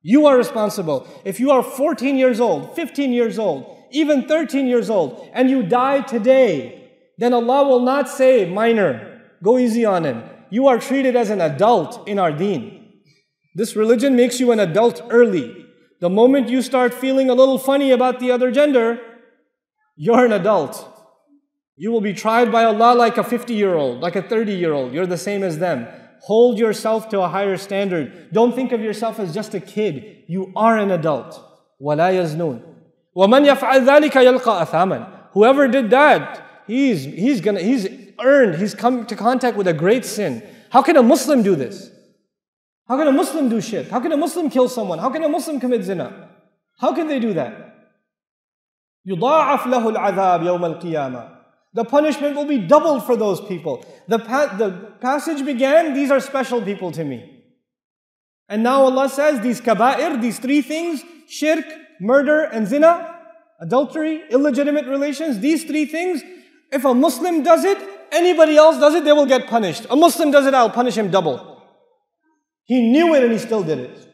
You are responsible. If you are 14 years old, 15 years old, even 13 years old, and you die today, then Allah will not say minor. go easy on him. You are treated as an adult in our deen. This religion makes you an adult early. The moment you start feeling a little funny about the other gender, you're an adult. You will be tried by Allah like a 50-year-old, like a 30-year-old. You're the same as them. Hold yourself to a higher standard. Don't think of yourself as just a kid. You are an adult. وَلَا يَزْنُونَ وَمَنْ يَفْعَلْ ذَلِكَ يَلْقَى أَثَامًا. Whoever did that, he's come to contact with a great sin. How can a Muslim do this? How can a Muslim do shirk? How can a Muslim kill someone? How can a Muslim commit zina? How can they do that? يُضَاعَفْ لَهُ الْعَذَابِ يَوْمَ الْقِيَامَةِ. The punishment will be doubled for those people. The passage began, these are special people to me. And now Allah says, these kaba'ir, these three things, shirk, murder and zina, adultery, illegitimate relations, these three things, if a Muslim does it, anybody else does it, they will get punished. A Muslim does it, I'll punish him double. He knew it and he still did it.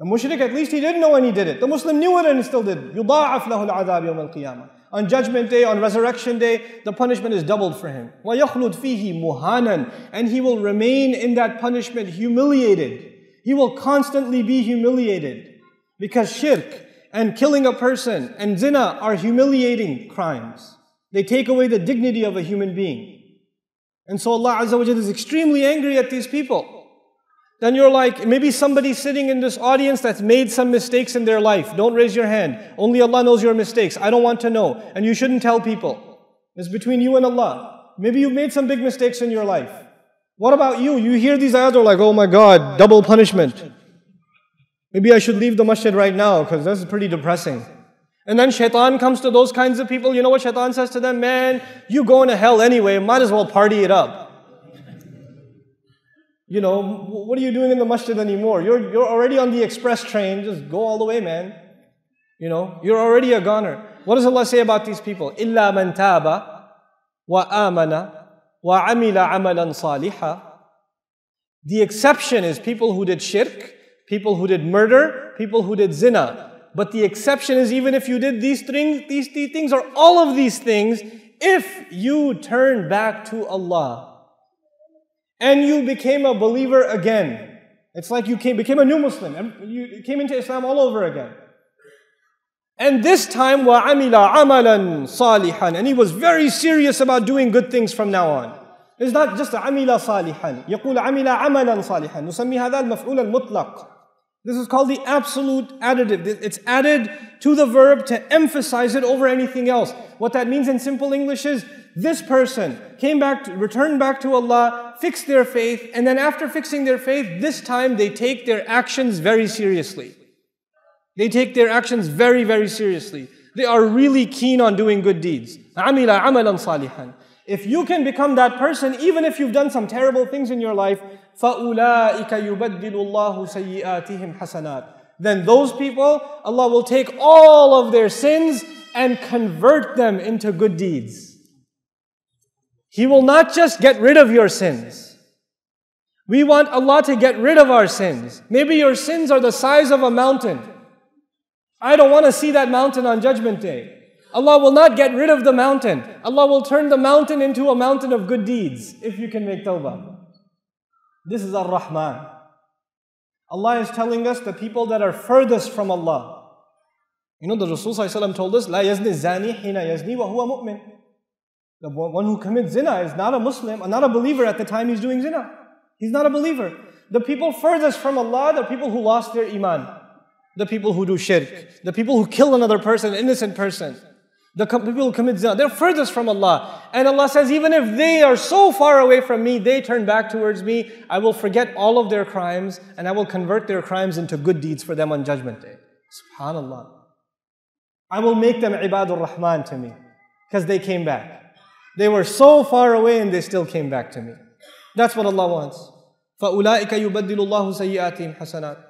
The mushrik, at least he didn't know and he did it. The Muslim knew it and he still did it. يُضَاعَفْ لَهُ الْعَذَابِ يَوْمَ الْقِيَامَةِ. On Judgment Day, on Resurrection Day, the punishment is doubled for him. وَيَخْلُدْ فِيهِ مُهَانًا. And he will remain in that punishment humiliated. He will constantly be humiliated. Because shirk and killing a person and zina are humiliating crimes. They take away the dignity of a human being. And so Allah Azza wa Jalla is extremely angry at these people. Then you're like, maybe somebody sitting in this audience that's made some mistakes in their life. Don't raise your hand. Only Allah knows your mistakes. I don't want to know. And you shouldn't tell people. It's between you and Allah. Maybe you've made some big mistakes in your life. What about you? You hear these ayahs, are like, oh my God, double punishment. Maybe I should leave the masjid right now because this is pretty depressing. And then shaitan comes to those kinds of people. You know what shaitan says to them? Man, you going to hell anyway. Might as well party it up. You know, what are you doing in the masjid anymore? You're already on the express train. Just go all the way, man. You know, you're already a goner. What does Allah say about these people? إِلَّا مَنْ تَابَ وَآمَنَ وَعَمِلَ عَمَلًا صَالِحًا. The exception is people who did shirk, people who did murder, people who did zina. But the exception is even if you did these things or all of these things, if you turn back to Allah, and you became a believer again. It's like you became a new Muslim. And you came into Islam all over again. And this time, وَعَمِلَ عَمَلًا صَالِحًا. And he was very serious about doing good things from now on. It's not just عَمِلَ صَالِحًا. يَقُولَ عَمِلَ عَمَلًا صَالِحًا. نُسَمِّي هَذَا الْمَفْعُولَ الْمُطْلَقِ. This is called the absolute additive. It's added to the verb to emphasize it over anything else. What that means in simple English is, this person returned back to Allah, fixed their faith, and then after fixing their faith, this time they take their actions very seriously. They take their actions very, very seriously. They are really keen on doing good deeds. عَمِلَ عَمَلًا صَالِحًا. If you can become that person, even if you've done some terrible things in your life, فَأُولَٰئِكَ يُبَدِّلُ اللَّهُ سَيِّئَاتِهِمْ حَسَنَاتٍ. Then those people, Allah will take all of their sins and convert them into good deeds. He will not just get rid of your sins. We want Allah to get rid of our sins. Maybe your sins are the size of a mountain. I don't want to see that mountain on Judgment Day. Allah will not get rid of the mountain. Allah will turn the mountain into a mountain of good deeds if you can make tawbah. This is Ar-Rahman. Allah is telling us the people that are furthest from Allah. You know, the Rasul ﷺ told us, لَا يَزْنِ الزَّانِي حِينَ يَزْنِي وَهُوَ مُؤْمِنٌ. The one who commits zina is not a Muslim, not a believer at the time he's doing zina. He's not a believer. The people furthest from Allah, the people who lost their iman. The people who do shirk. The people who kill another person, an innocent person. The people who commit zina, they're furthest from Allah. And Allah says, even if they are so far away from me, they turn back towards me, I will forget all of their crimes and I will convert their crimes into good deeds for them on Judgment Day. SubhanAllah. I will make them Ibadur Rahman to me because they came back. They were so far away and they still came back to me. That's what Allah wants. فَأُولَٰئِكَ يُبَدِّلُ اللَّهُ سَيِّئَاتِهِمْ حَسَنَاتٍ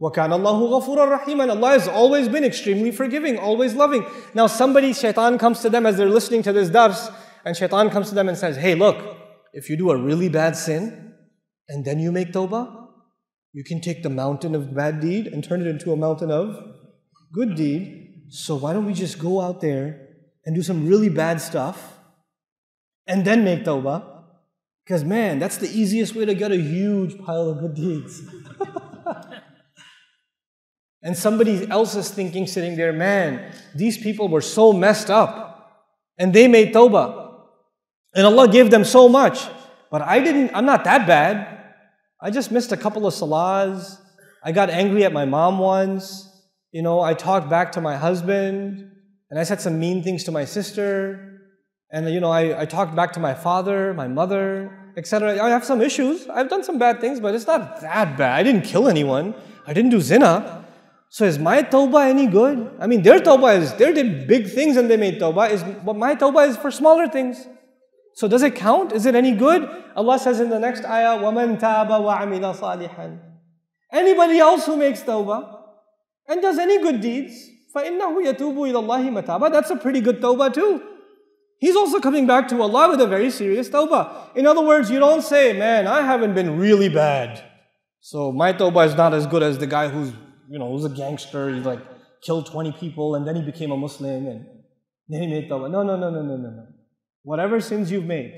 وَكَانَ اللَّهُ غَفُورًا رَحِيمًا. Allah has always been extremely forgiving, always loving. Now somebody, shaitan comes to them as they're listening to this dars, and shaitan comes to them and says, hey look, if you do a really bad sin and then you make tawbah, you can take the mountain of bad deed and turn it into a mountain of good deed. So why don't we just go out there and do some really bad stuff and then make tawbah, Because man, that's the easiest way to get a huge pile of good deeds. And somebody else is thinking, sitting there, man, these people were so messed up and they made tawbah. And Allah gave them so much. But I'm not that bad. I just missed a couple of salahs. I got angry at my mom once. You know, I talked back to my husband and I said some mean things to my sister. And you know, I talked back to my father, my mother, etc. I have some issues. I've done some bad things, but it's not that bad. I didn't kill anyone. I didn't do zina. So is my tawbah any good? I mean, their tawbah is, they did big things and they made tawbah, but my tawbah is for smaller things. So does it count? Is it any good? Allah says in the next ayah, وَمَن تَابَ وَعَمِلَ صَالِحًا. Anybody else who makes tawbah and does any good deeds, فَإِنَّهُ يَتُوبُ إِلَى اللَّهِ مَتَابًا. That's a pretty good tawbah too. He's also coming back to Allah with a very serious tawbah. In other words, you don't say, man, I haven't been really bad, so my tawbah is not as good as the guy who's, you know, he was a gangster, he like killed 20 people and then he became a Muslim and then he made tawbah. No. Whatever sins you've made,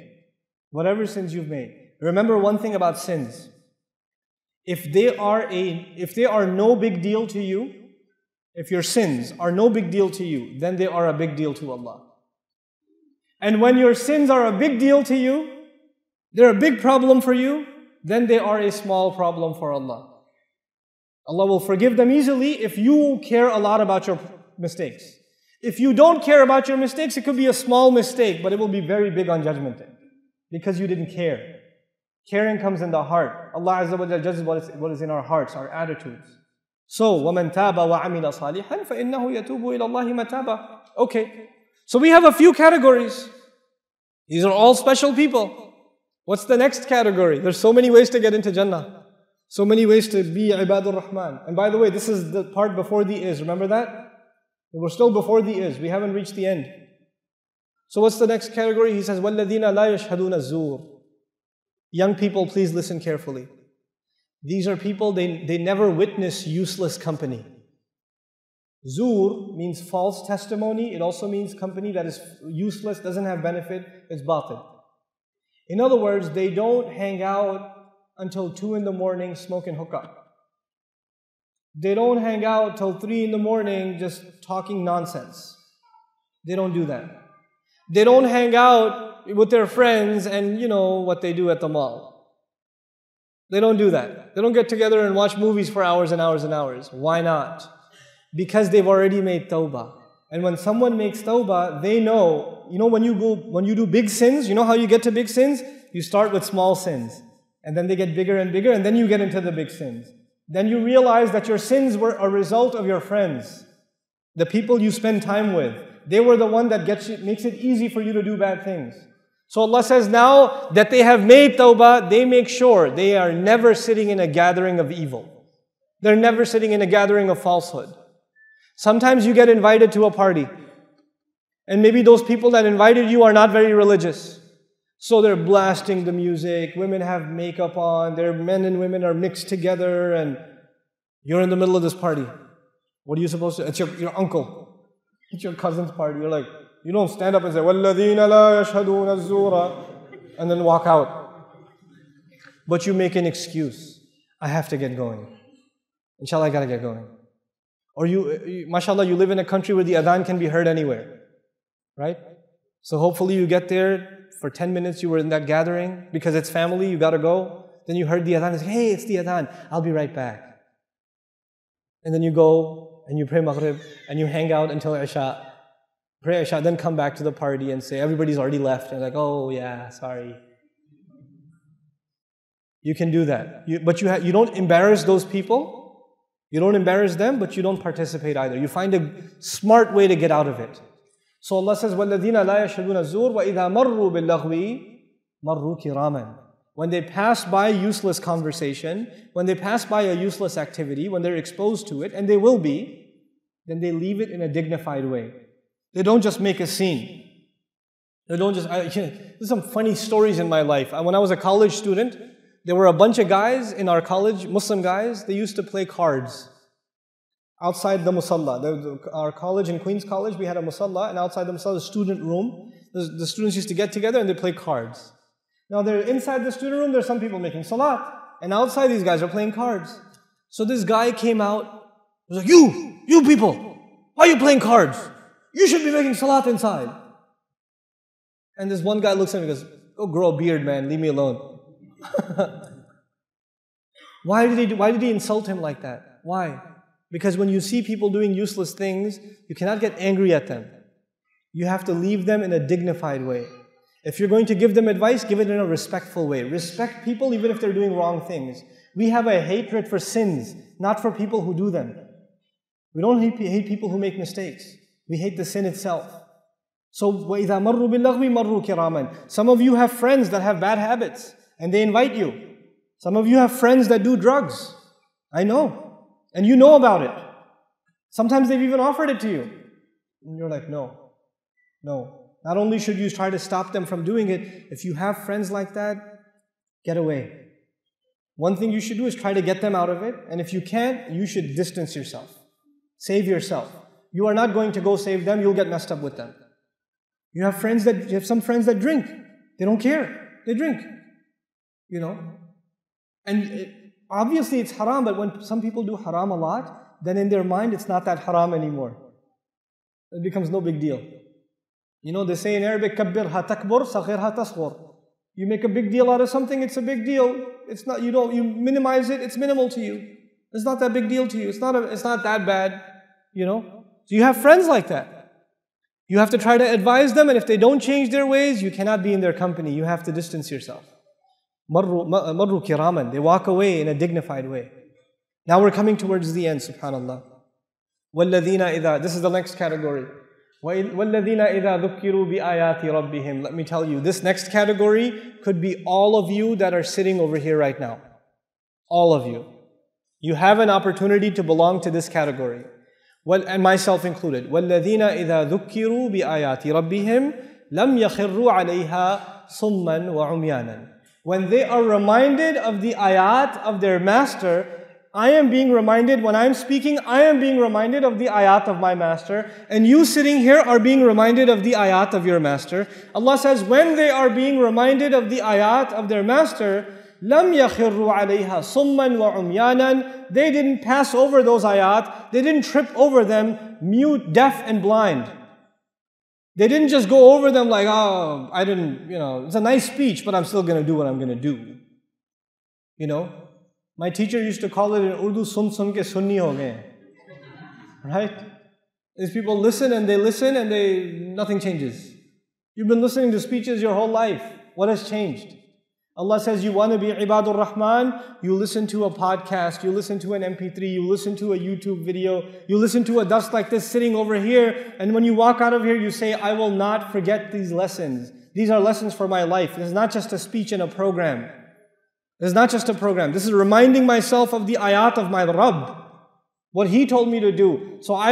whatever sins you've made. Remember one thing about sins. If they are no big deal to you, if your sins are no big deal to you, then they are a big deal to Allah. And when your sins are a big deal to you, they're a big problem for you, then they are a small problem for Allah. Allah will forgive them easily if you care a lot about your mistakes. If you don't care about your mistakes, it could be a small mistake, but it will be very big on judgment day because you didn't care. Caring comes in the heart. Allah Azza wa Jalla judges what is in our hearts, our attitudes. So, وَمَن تَابَ وَعَمِلَ صَالِحًا فَإِنَّهُ يَتُوبُ إِلَى اللَّهِ مَتَابًا. Okay, so we have a few categories. These are all special people. What's the next category? There's so many ways to get into Jannah. So many ways to be Ibadur Rahman. And by the way, this is the part before the is. Remember that? We're still before the is. We haven't reached the end. So what's the next category? He says, وَالَّذِينَ لَا يَشْهَدُونَ الزُّورِ. Young people, please listen carefully. These are people, they never witness useless company. Zur means false testimony. It also means company that is useless, doesn't have benefit. It's batil. In other words, they don't hang out until 2 in the morning smoking hookah. They don't hang out till 3 in the morning just talking nonsense. They don't do that. They don't hang out with their friends and you know what they do at the mall. They don't do that. They don't get together and watch movies for hours and hours and hours. Why not? Because they've already made tawbah. And when someone makes tawbah, they know, you know, when you do big sins, you know how you get to big sins? You start with small sins. And then they get bigger and bigger, and then you get into the big sins. Then you realize that your sins were a result of your friends, the people you spend time with. They were the one that makes it easy for you to do bad things. So Allah says now that they have made tawbah, they make sure they are never sitting in a gathering of evil. They're never sitting in a gathering of falsehood. Sometimes you get invited to a party, and maybe those people that invited you are not very religious. So they're blasting the music, women have makeup on, their men and women are mixed together, and you're in the middle of this party. What are you supposed to do? It's your uncle. It's your cousin's party. You're like, you don't stand up and say, وَالَّذِينَ لَا يَشْهَدُونَ الزُّورَ, and then walk out. But you make an excuse. I have to get going. Inshallah, I gotta get going. Or you, mashallah, you live in a country where the adhan can be heard anywhere. Right? So hopefully you get there. For 10 minutes you were in that gathering, because it's family, you gotta go. Then you heard the adhan, it's like, hey, it's the adhan, I'll be right back. And then you go, and you pray maghrib, and you hang out until Isha. Pray Isha, then come back to the party and say, everybody's already left. And like, oh yeah, sorry. You can do that. But you don't embarrass those people. You don't embarrass them, but you don't participate either. You find a smart way to get out of it. So Allah says, وَالَّذِينَ لَا يَشْهَدُونَ الزُّورَ وَإِذَا مَرُّوا بِاللَّغْوِ مَرُّوا كِرَامًا. When they pass by useless conversation, when they pass by a useless activity, when they're exposed to it, and they will be, then they leave it in a dignified way. They don't just make a scene. They don't just, there's some funny stories in my life. When I was a college student, there were a bunch of guys in our college, Muslim guys, they used to play cards. Outside the musalla, our college in Queens College, we had a musalla, and outside the musalla, a student room. The students used to get together and they play cards. Now they're inside the student room, there's some people making salat, and outside these guys are playing cards. So this guy came out, he was like, you people, why are you playing cards? You should be making salat inside. And this one guy looks at me and goes, go grow a beard, man, leave me alone. Why did he insult him like that? Why? Because when you see people doing useless things, you cannot get angry at them. You have to leave them in a dignified way. If you're going to give them advice, give it in a respectful way. Respect people even if they're doing wrong things. We have a hatred for sins, not for people who do them. We don't hate people who make mistakes. We hate the sin itself. So, وَإِذَا مَرُّوا بِاللَّغْوِ مَرُّوا كِرَامًا. Some of you have friends that have bad habits, and they invite you. Some of you have friends that do drugs. I know. And you know about it. Sometimes they've even offered it to you. And you're like, no. No. Not only should you try to stop them from doing it, if you have friends like that, get away. One thing you should do is try to get them out of it. And if you can't, you should distance yourself. Save yourself. You are not going to go save them. You'll get messed up with them. You have some friends that drink. They don't care. They drink. You know? And obviously it's haram, but when some people do haram a lot, then in their mind it's not that haram anymore. It becomes no big deal. You know, they say in Arabic, "Kabbirha takbur, saghirha tasghur." You make a big deal out of something, it's a big deal. It's not, you don't, you minimize it, it's minimal to you. It's not that big deal to you. It's not that bad, you know? So you have friends like that. You have to try to advise them, and if they don't change their ways, you cannot be in their company. You have to distance yourself. Marru kiraman. They walk away in a dignified way. Now we're coming towards the end, subhanAllah. وَالَّذِينَ إِذَا, this is the next category. وَالَّذِينَ إِذَا ذُكِّرُوا بِآيَاتِ رَبِّهِمْ. Let me tell you, this next category could be all of you that are sitting over here right now. All of you. You have an opportunity to belong to this category. Well, and myself included. وَالَّذِينَ إِذَا ذُكِّرُوا بِآيَاتِ رَبِّهِمْ لَمْ يَخِرُّوا عَلَيْهَا صُمًّا وَعُمْيَانًا. When they are reminded of the ayat of their master, I am being reminded, when I am speaking, I am being reminded of the ayat of my master, and you sitting here are being reminded of the ayat of your master. Allah says, when they are being reminded of the ayat of their master, لَمْ يَخِرُّوا عَلَيْهَا صُمًّا وَعُمْيَانًا. They didn't pass over those ayat. They didn't trip over them, mute, deaf, and blind. They didn't just go over them like, oh, I didn't, you know, it's a nice speech, but I'm still going to do what I'm going to do. You know, my teacher used to call it in Urdu, sun sun ke sunni ho gaye. Right? These people listen and they, nothing changes. You've been listening to speeches your whole life. What has changed? Allah says, you want to be Ibadur Rahman, you listen to a podcast, you listen to an MP3, you listen to a YouTube video, you listen to a dust like this sitting over here, and when you walk out of here, you say, I will not forget these lessons. These are lessons for my life. This is not just a speech and a program. This is not just a program. This is reminding myself of the ayat of my Rabb, what He told me to do. So I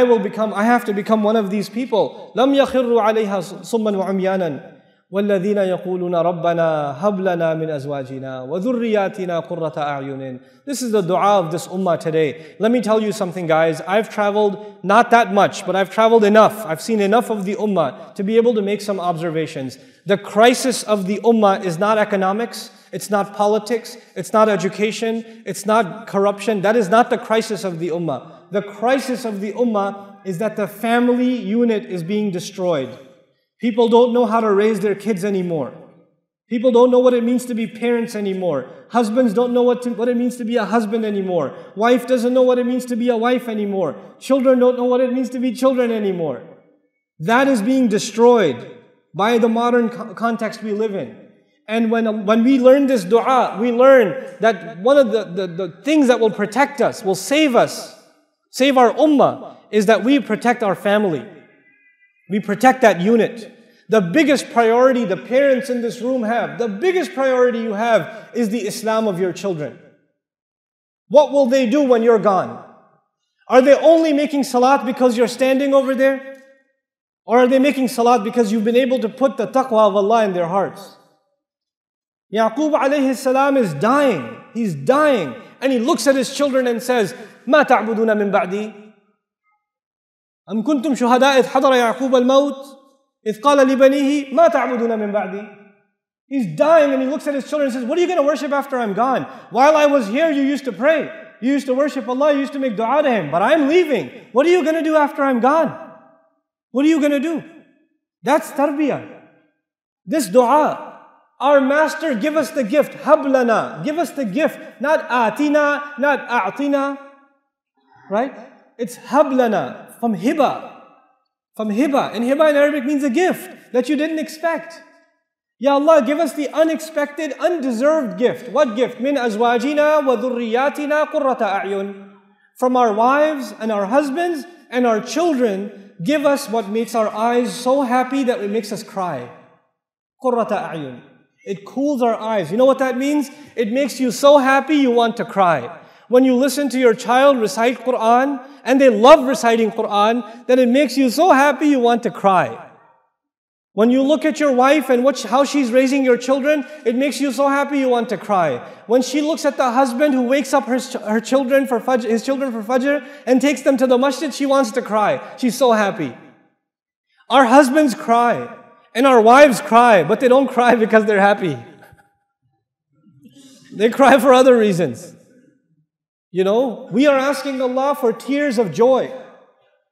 have to become one of these people. لَمْ يَخِرُّوا عَلَيْهَا صُمًّا وَعُمْيَانًا. وَالَّذِينَ يَقُولُونَ رَبَّنَا هَبْ لَنَا مِنْ أَزْوَاجِنَا وَذُرِّيَّاتِنَا قُرَّةَ أَعْيُنٍ. This is the dua of this ummah today. Let me tell you something, guys. I've traveled not that much, but I've traveled enough. I've seen enough of the ummah to be able to make some observations. The crisis of the ummah is not economics, it's not politics, it's not education, it's not corruption. That is not the crisis of the ummah. The crisis of the ummah is that the family unit is being destroyed. People don't know how to raise their kids anymore. People don't know what it means to be parents anymore. Husbands don't know what it means to be a husband anymore. Wife doesn't know what it means to be a wife anymore. Children don't know what it means to be children anymore. That is being destroyed by the modern context we live in. And when we learn this dua, we learn that one of the things that will protect us, will save us, save our ummah, is that we protect our family. We protect that unit. The biggest priority the parents in this room have, the biggest priority you have is the Islam of your children. What will they do when you're gone? Are they only making salat because you're standing over there? Or are they making salat because you've been able to put the taqwa of Allah in their hearts? Yaqub alayhi salam is dying. He's dying. And he looks at his children and says, مَا تَعْبُدُونَ مِن بَعْدِي أم كنتم شهداء إذ حضر يعقوب الموت إذ قال لبنيه ما تعبدون من بعدي. He's dying and he looks at his children and says, what are you going to worship after I'm gone? While I was here, you used to pray. You used to worship Allah. You used to make dua to Him. But I'm leaving. What are you going to do after I'm gone? What are you going to do? That's tarbiyah. This dua. Our master, give us the gift. Hablana. Give us the gift. Not atina, not a'tina. Right? It's hablana. From hiba. From hiba. And hiba in Arabic means a gift that you didn't expect. Ya Allah, give us the unexpected, undeserved gift. What gift? Min azwajina wa dhurriyatina qurrata a'yun. From our wives and our husbands and our children, give us what makes our eyes so happy that it makes us cry. Qurrata a'yun. It cools our eyes. You know what that means? It makes you so happy you want to cry. When you listen to your child recite Quran, and they love reciting Quran, then it makes you so happy you want to cry. When you look at your wife and how she's raising your children, it makes you so happy you want to cry. When she looks at the husband who wakes up his children for Fajr and takes them to the masjid, she wants to cry. She's so happy. Our husbands cry and our wives cry, but they don't cry because they're happy. They cry for other reasons. You know, we are asking Allah for tears of joy.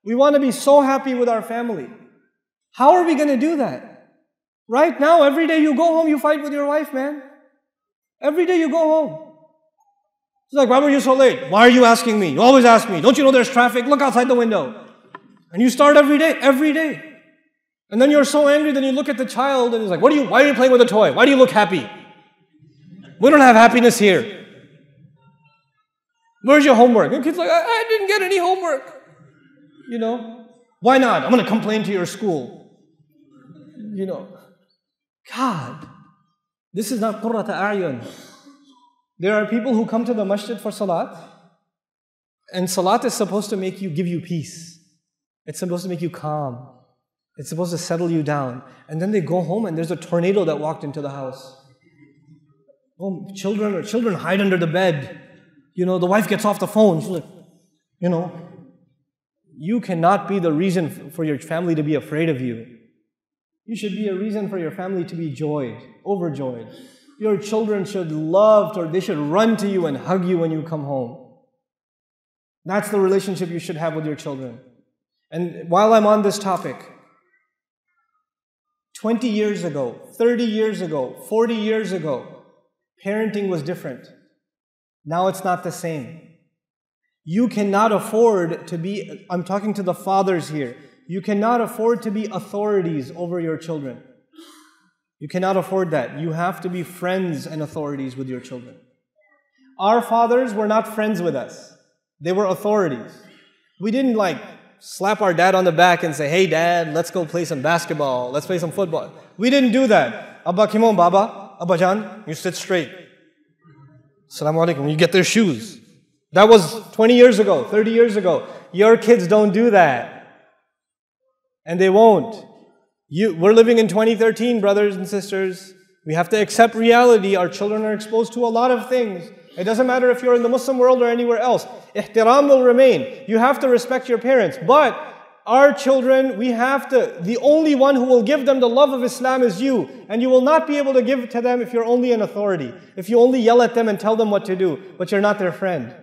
We want to be so happy with our family. How are we going to do that? Right now, every day you go home, you fight with your wife, man. Every day you go home. It's like, why were you so late? Why are you asking me? You always ask me. Don't you know there's traffic? Look outside the window. And you start every day, every day. And then you're so angry, then you look at the child and he's like, why are you playing with a toy? Why do you look happy? We don't have happiness here. Where's your homework? And the kid's like, I didn't get any homework. You know, why not? I'm going to complain to your school. You know, God, this is not qurrata a'yun. There are people who come to the masjid for salat, and salat is supposed to give you peace. It's supposed to make you calm. It's supposed to settle you down. And then they go home and there's a tornado that walked into the house. Oh, children hide under the bed. You know, the wife gets off the phone. She's like, you know, you cannot be the reason for your family to be afraid of you. You should be a reason for your family to be overjoyed. Your children should they should run to you and hug you when you come home. That's the relationship you should have with your children. And while I'm on this topic, 20 years ago, 30 years ago, 40 years ago, parenting was different. Now it's not the same. You cannot afford to be, I'm talking to the fathers here, you cannot afford to be authorities over your children. You cannot afford that. You have to be friends and authorities with your children. Our fathers were not friends with us. They were authorities. We didn't slap our dad on the back and say, hey dad, let's go play some basketball, let's play some football. We didn't do that. Abba kimon baba, Abba Jan, you sit straight. Assalamu alaikum, you get their shoes. That was 20 years ago, 30 years ago. Your kids don't do that. And they won't. We're living in 2013, brothers and sisters. We have to accept reality. Our children are exposed to a lot of things. It doesn't matter if you're in the Muslim world or anywhere else. Ihtiram will remain. You have to respect your parents. But our children, the only one who will give them the love of Islam is you. And you will not be able to give it to them if you're only an authority. If you only yell at them and tell them what to do, but you're not their friend.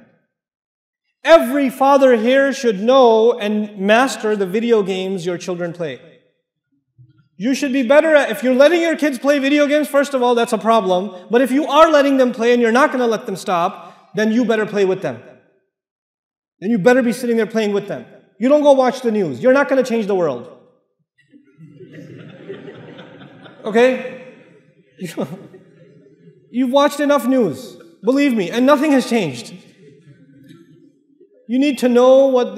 Every father here should know and master the video games your children play. You should be better at, if you're letting your kids play video games, first of all, that's a problem. But if you are letting them play and you're not going to let them stop, then you better play with them. Then you better be sitting there playing with them. You don't go watch the news. You're not going to change the world. Okay? You've watched enough news, believe me, and nothing has changed. You need to know whether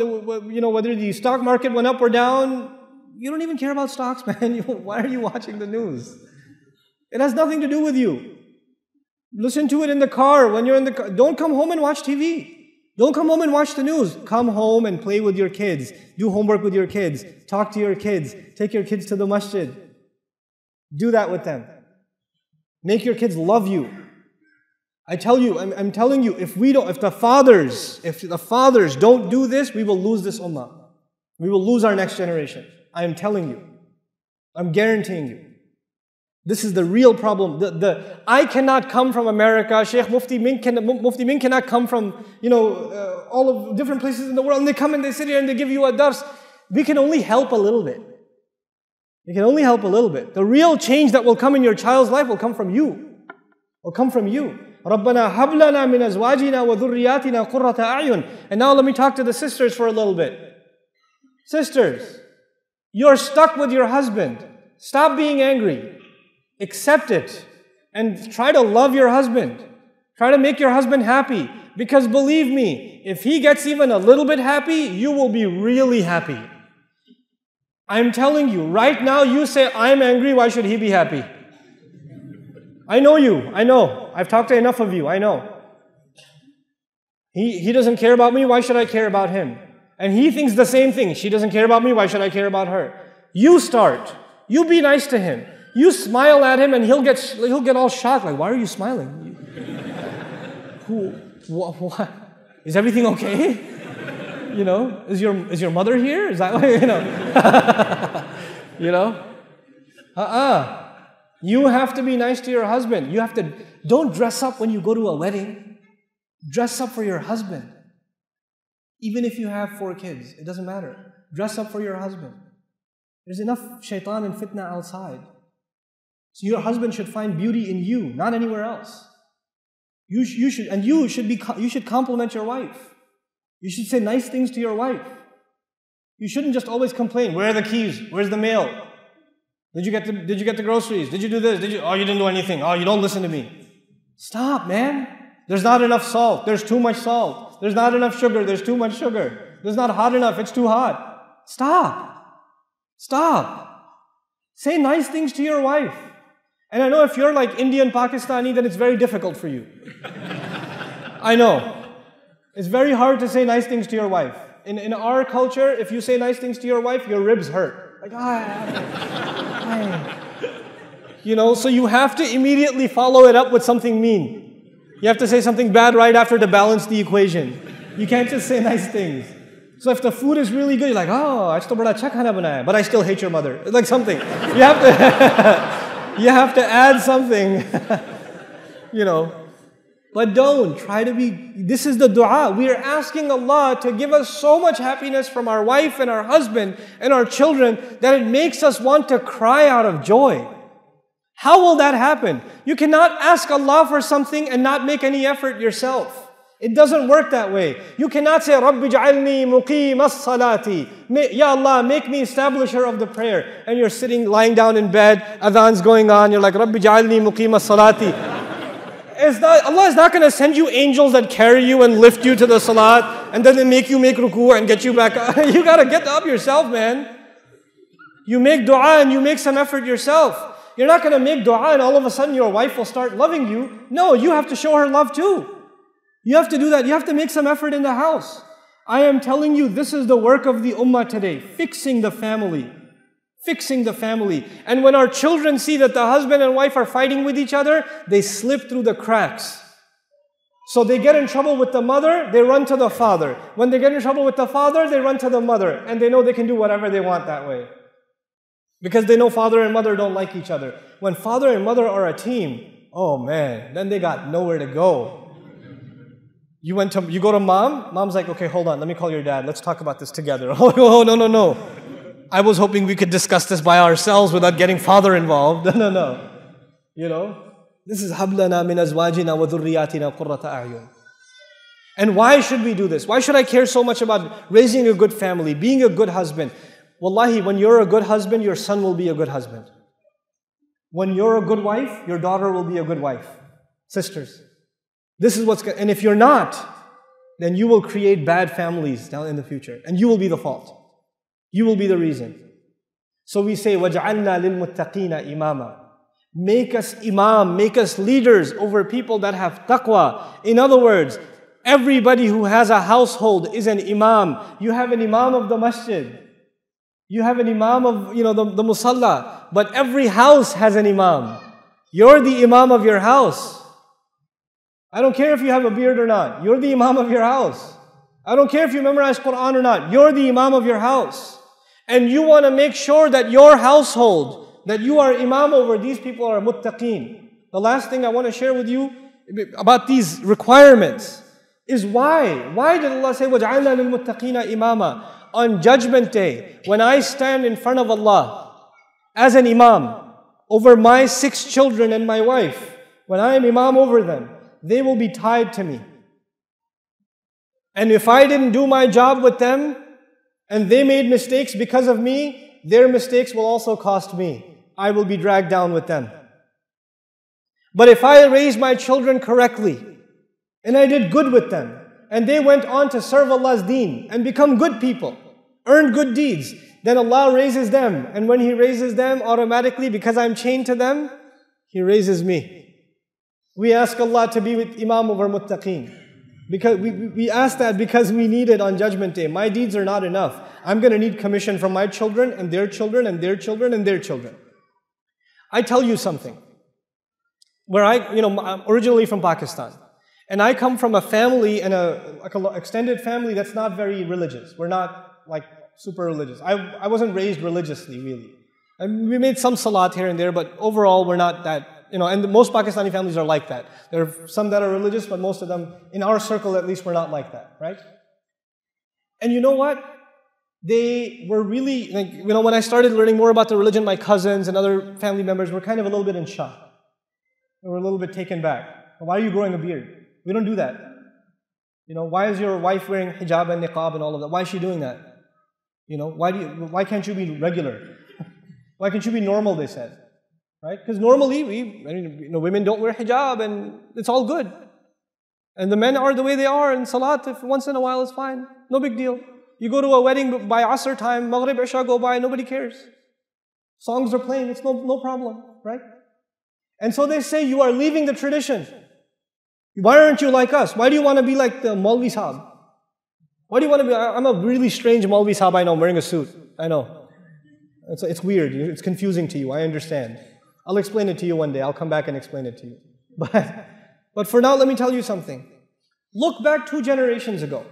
the stock market went up or down. You don't even care about stocks, man. Why are you watching the news? It has nothing to do with you. Listen to it in the car. When you're in the car, don't come home and watch TV. Don't come home and watch the news. Come home and play with your kids. Do homework with your kids. Talk to your kids. Take your kids to the masjid. Do that with them. Make your kids love you. I tell you, I'm telling you, if the fathers don't do this, we will lose this ummah. We will lose our next generation. I am telling you. I'm guaranteeing you. This is the real problem. I cannot come from America. Sheikh Mufti Min cannot come from, all of different places in the world. And they come and they sit here and they give you a dars. We can only help a little bit. We can only help a little bit. The real change that will come in your child's life will come from you. Will come from you. رَبَّنَا هَبْ لَنَا مِنْ أَزْوَاجِنَا وَذُرِّيَّاتِنَا قُرَّةَ أَعْيُنٍ. And now let me talk to the sisters for a little bit. Sisters, you're stuck with your husband. Stop being angry. Accept it and try to love your husband. Try to make your husband happy, because believe me, if he gets even a little bit happy, you will be really happy. I'm telling you, right now you say, I'm angry, why should he be happy? I know you, I know. I've talked to enough of you, I know. He doesn't care about me, why should I care about him? And he thinks the same thing, she doesn't care about me, why should I care about her? You start, you be nice to him. You smile at him and he'll get all shocked, like, why are you smiling? What? Is everything okay? Is your mother here? Is that, You have to be nice to your husband. You have to, don't dress up when you go to a wedding. Dress up for your husband. Even if you have 4 kids, it doesn't matter. Dress up for your husband. There's enough shaitan and fitna outside. So your husband should find beauty in you, not anywhere else. You should compliment your wife. You should say nice things to your wife. You shouldn't just always complain. Where are the keys? Where's the mail? Did you get the groceries? Did you do this? Oh, you didn't do anything. Oh, you don't listen to me. Stop, man. There's not enough salt. There's too much salt. There's not enough sugar. There's too much sugar. There's not hot enough. It's too hot. Stop. Stop. Say nice things to your wife. And I know if you're like Indian Pakistani, then it's very difficult for you. I know. It's very hard to say nice things to your wife. In our culture, if you say nice things to your wife, your ribs hurt. Like, so you have to immediately follow it up with something mean. You have to say something bad right after to balance the equation. You can't just say nice things. So if the food is really good, you're like, oh, I still bada acha khana banaya hai, but I still hate your mother. Like something. You have to add something, But don't try to be, this is the dua. We are asking Allah to give us so much happiness from our wife and our husband and our children that it makes us want to cry out of joy. How will that happen? You cannot ask Allah for something and not make any effort yourself. It doesn't work that way. You cannot say, Rabbi ja'alni muqim as-salati. Ya Allah, make me establisher of the prayer. And you're sitting, lying down in bed, adhan's going on, you're like, Rabbi ja'alni muqim as-salati. Allah is not going to send you angels that carry you and lift you to the salat, and then they make you make ruku and get you back up. You got to get up yourself, man. You make dua and you make some effort yourself. You're not going to make dua and all of a sudden your wife will start loving you. No, you have to show her love too. You have to do that. You have to make some effort in the house. I am telling you, this is the work of the ummah today. Fixing the family. Fixing the family. And when our children see that the husband and wife are fighting with each other, they slip through the cracks. So they get in trouble with the mother, they run to the father. When they get in trouble with the father, they run to the mother. And they know they can do whatever they want that way. Because they know father and mother don't like each other. When father and mother are a team, oh man, then they got nowhere to go. You go to mom, mom's like, okay, hold on, let me call your dad, let's talk about this together. Oh, no. I was hoping we could discuss this by ourselves without getting father involved. No. This is hablana min azwajina wa dhurriyatina qurrata a'yun. And why should we do this? Why should I care so much about raising a good family, being a good husband? Wallahi, when you're a good husband, your son will be a good husband. When you're a good wife, your daughter will be a good wife. Sisters. This is what's good. And if you're not, then you will create bad families down in the future. And you will be the fault. You will be the reason. So we say, وَجْعَلْنَا لِلْمُتَّقِينَ إِمَامًا. Make us imam, make us leaders over people that have taqwa. In other words, everybody who has a household is an imam. You have an imam of the masjid. You have an imam of the musalla. But every house has an imam. You're the imam of your house. I don't care if you have a beard or not. You're the imam of your house. I don't care if you memorize Quran or not. You're the imam of your house. And you want to make sure that your household that you are imam over, these people are muttaqeen. The last thing I want to share with you about these requirements is why. Why did Allah say, وَجْعَلْنَا لِلْمُتَّقِينَ إِمَامًا? On Judgment Day, when I stand in front of Allah as an imam over my 6 children and my wife, when I am imam over them, they will be tied to me. And if I didn't do my job with them, and they made mistakes because of me, their mistakes will also cost me. I will be dragged down with them. But if I raised my children correctly, and I did good with them, and they went on to serve Allah's deen, and become good people, earn good deeds, then Allah raises them. And when He raises them, automatically, because I'm chained to them, He raises me. We ask Allah to be with imam over muttaqeen. Because we ask that because we need it on Judgment Day. My deeds are not enough. I'm going to need commission from my children, and their children, and their children, and their children. I tell you something. Where I'm originally from Pakistan. And I come from a family, and an extended family that's not very religious. We're not like super religious. I wasn't raised religiously, really. And we made some salat here and there, but overall we're not that, and most Pakistani families are like that. There are some that are religious, but most of them, in our circle at least, we're not like that, right? And you know what? They were really, when I started learning more about the religion, my cousins and other family members were kind of a little bit in shock. They were a little bit taken back. Why are you growing a beard? We don't do that. Why is your wife wearing hijab and niqab and all of that? Why is she doing that? Why can't you be regular? Why can't you be normal, they said. Right? Because normally, women don't wear hijab and it's all good. And the men are the way they are, and salat, if once in a while, is fine. No big deal. You go to a wedding by Asr time, Maghrib, Isha go by, nobody cares. Songs are playing, it's no problem, right? And so they say, you are leaving the tradition. Why aren't you like us? Why do you want to be like the Maulvi Sahab? Why do you want to be? I'm a really strange Maulvi Sahab, I know, I'm wearing a suit. I know. It's weird. It's confusing to you. I understand. I'll explain it to you one day. I'll come back and explain it to you. But for now, let me tell you something. Look back 2 generations ago.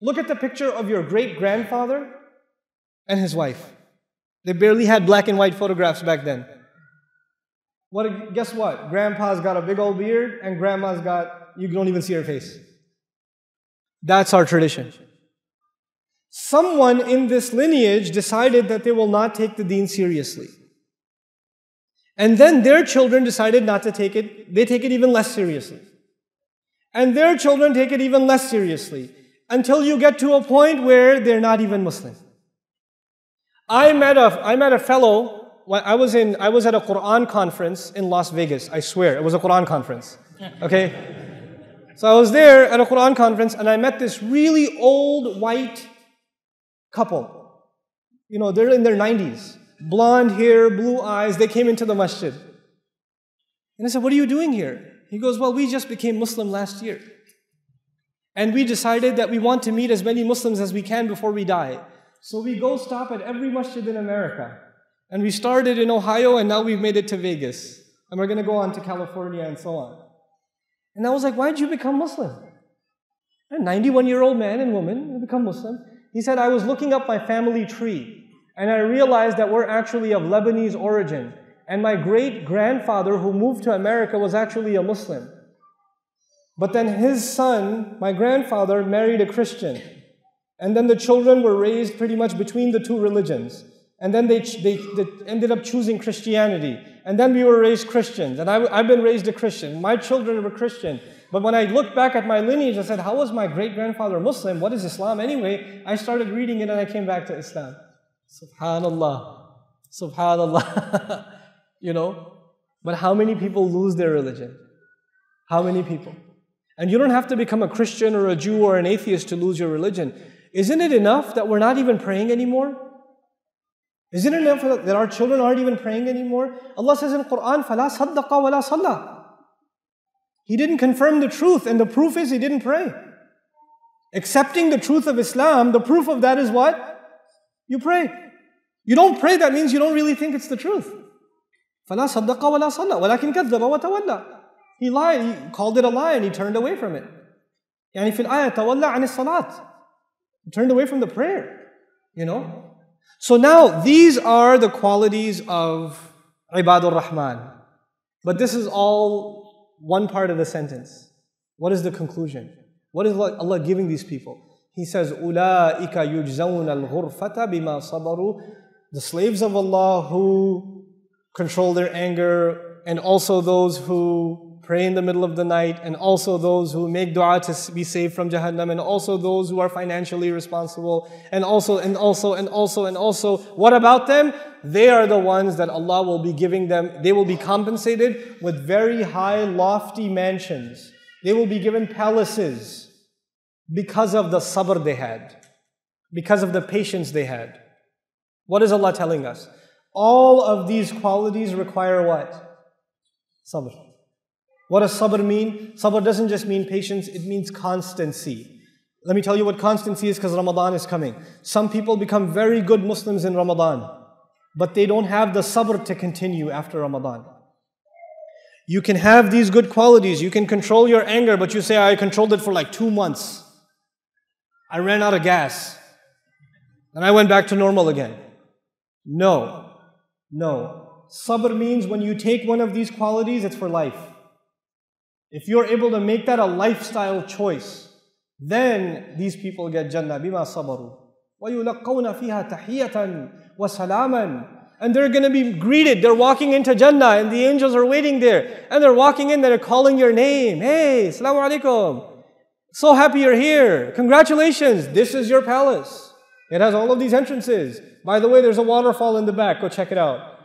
Look at the picture of your great-grandfather and his wife. They barely had black and white photographs back then. Guess what? Grandpa's got a big old beard, and grandma's got, you don't even see her face. That's our tradition. Someone in this lineage decided that they will not take the deen seriously. And then their children decided not to take it, they take it even less seriously. And their children take it even less seriously, until you get to a point where they're not even Muslim. I met a fellow. I was at a Quran conference in Las Vegas, I swear, it was a Quran conference, okay? So I was there at a Quran conference, and I met this really old white couple. They're in their 90s, blonde hair, blue eyes, they came into the masjid. And I said, what are you doing here? He goes, well, we just became Muslim last year. And we decided that we want to meet as many Muslims as we can before we die. So we go stop at every masjid in America. And we started in Ohio, and now we've made it to Vegas. And we're going to go on to California and so on. And I was like, why did you become Muslim? A 91-year-old man and woman become Muslim. He said, I was looking up my family tree, and I realized that we're actually of Lebanese origin. And my great-grandfather who moved to America was actually a Muslim. But then his son, my grandfather, married a Christian. And then the children were raised pretty much between the 2 religions. And then they ended up choosing Christianity. And then we were raised Christians. And I've been raised a Christian. My children were Christian. But when I looked back at my lineage, I said, how was my great-grandfather Muslim? What is Islam anyway? I started reading it, and I came back to Islam. Subhanallah. Subhanallah. But how many people lose their religion? How many people? And you don't have to become a Christian or a Jew or an atheist to lose your religion. Isn't it enough that we're not even praying anymore? Isn't it enough that our children aren't even praying anymore? Allah says in Quran, فَلَا صَدَّقَ وَلَا صَلَّى. He didn't confirm the truth, and the proof is he didn't pray. Accepting the truth of Islam, the proof of that is what? You pray. You don't pray, that means you don't really think it's the truth. فَلَا صَدَّقَ وَلَا صَلَّى وَلَكِنْ كَذَّبَ وَتَوَلَّى. He lied, he called it a lie, and he turned away from it. يعني في الآية تولى عن الصلاة. He turned away from the prayer. So now, these are the qualities of Ibadur Rahman. But this is all one part of the sentence. What is the conclusion? What is Allah giving these people? He says, أُولَٰئِكَ يُجْزَوْنَ الْغُرْفَةَ بِمَا صَبَرُوا. The slaves of Allah who control their anger, and also those who pray in the middle of the night, and also those who make dua to be saved from Jahannam, and also those who are financially responsible, and also. What about them? They are the ones that Allah will be giving them. They will be compensated with very high, lofty mansions. They will be given palaces, because of the sabr they had, because of the patience they had. What is Allah telling us? All of these qualities require what? Sabr. What does sabr mean? Sabr doesn't just mean patience, it means constancy. Let me tell you what constancy is, because Ramadan is coming. Some people become very good Muslims in Ramadan, but they don't have the sabr to continue after Ramadan. You can have these good qualities, you can control your anger, but you say, I controlled it for like 2 months. I ran out of gas and I went back to normal again. No. Sabr means when you take one of these qualities, it's for life. If you're able to make that a lifestyle choice, then these people get Jannah bima sabaru. وَيُلَقَّوْنَ فِيهَا تَحِيَّةً وَسَلَامًا. And they're going to be greeted. They're walking into Jannah and the angels are waiting there. And they're walking in, they're calling your name. Hey, Assalamu Alaikum. So happy you're here. Congratulations. This is your palace. It has all of these entrances. By the way, there's a waterfall in the back. Go check it out.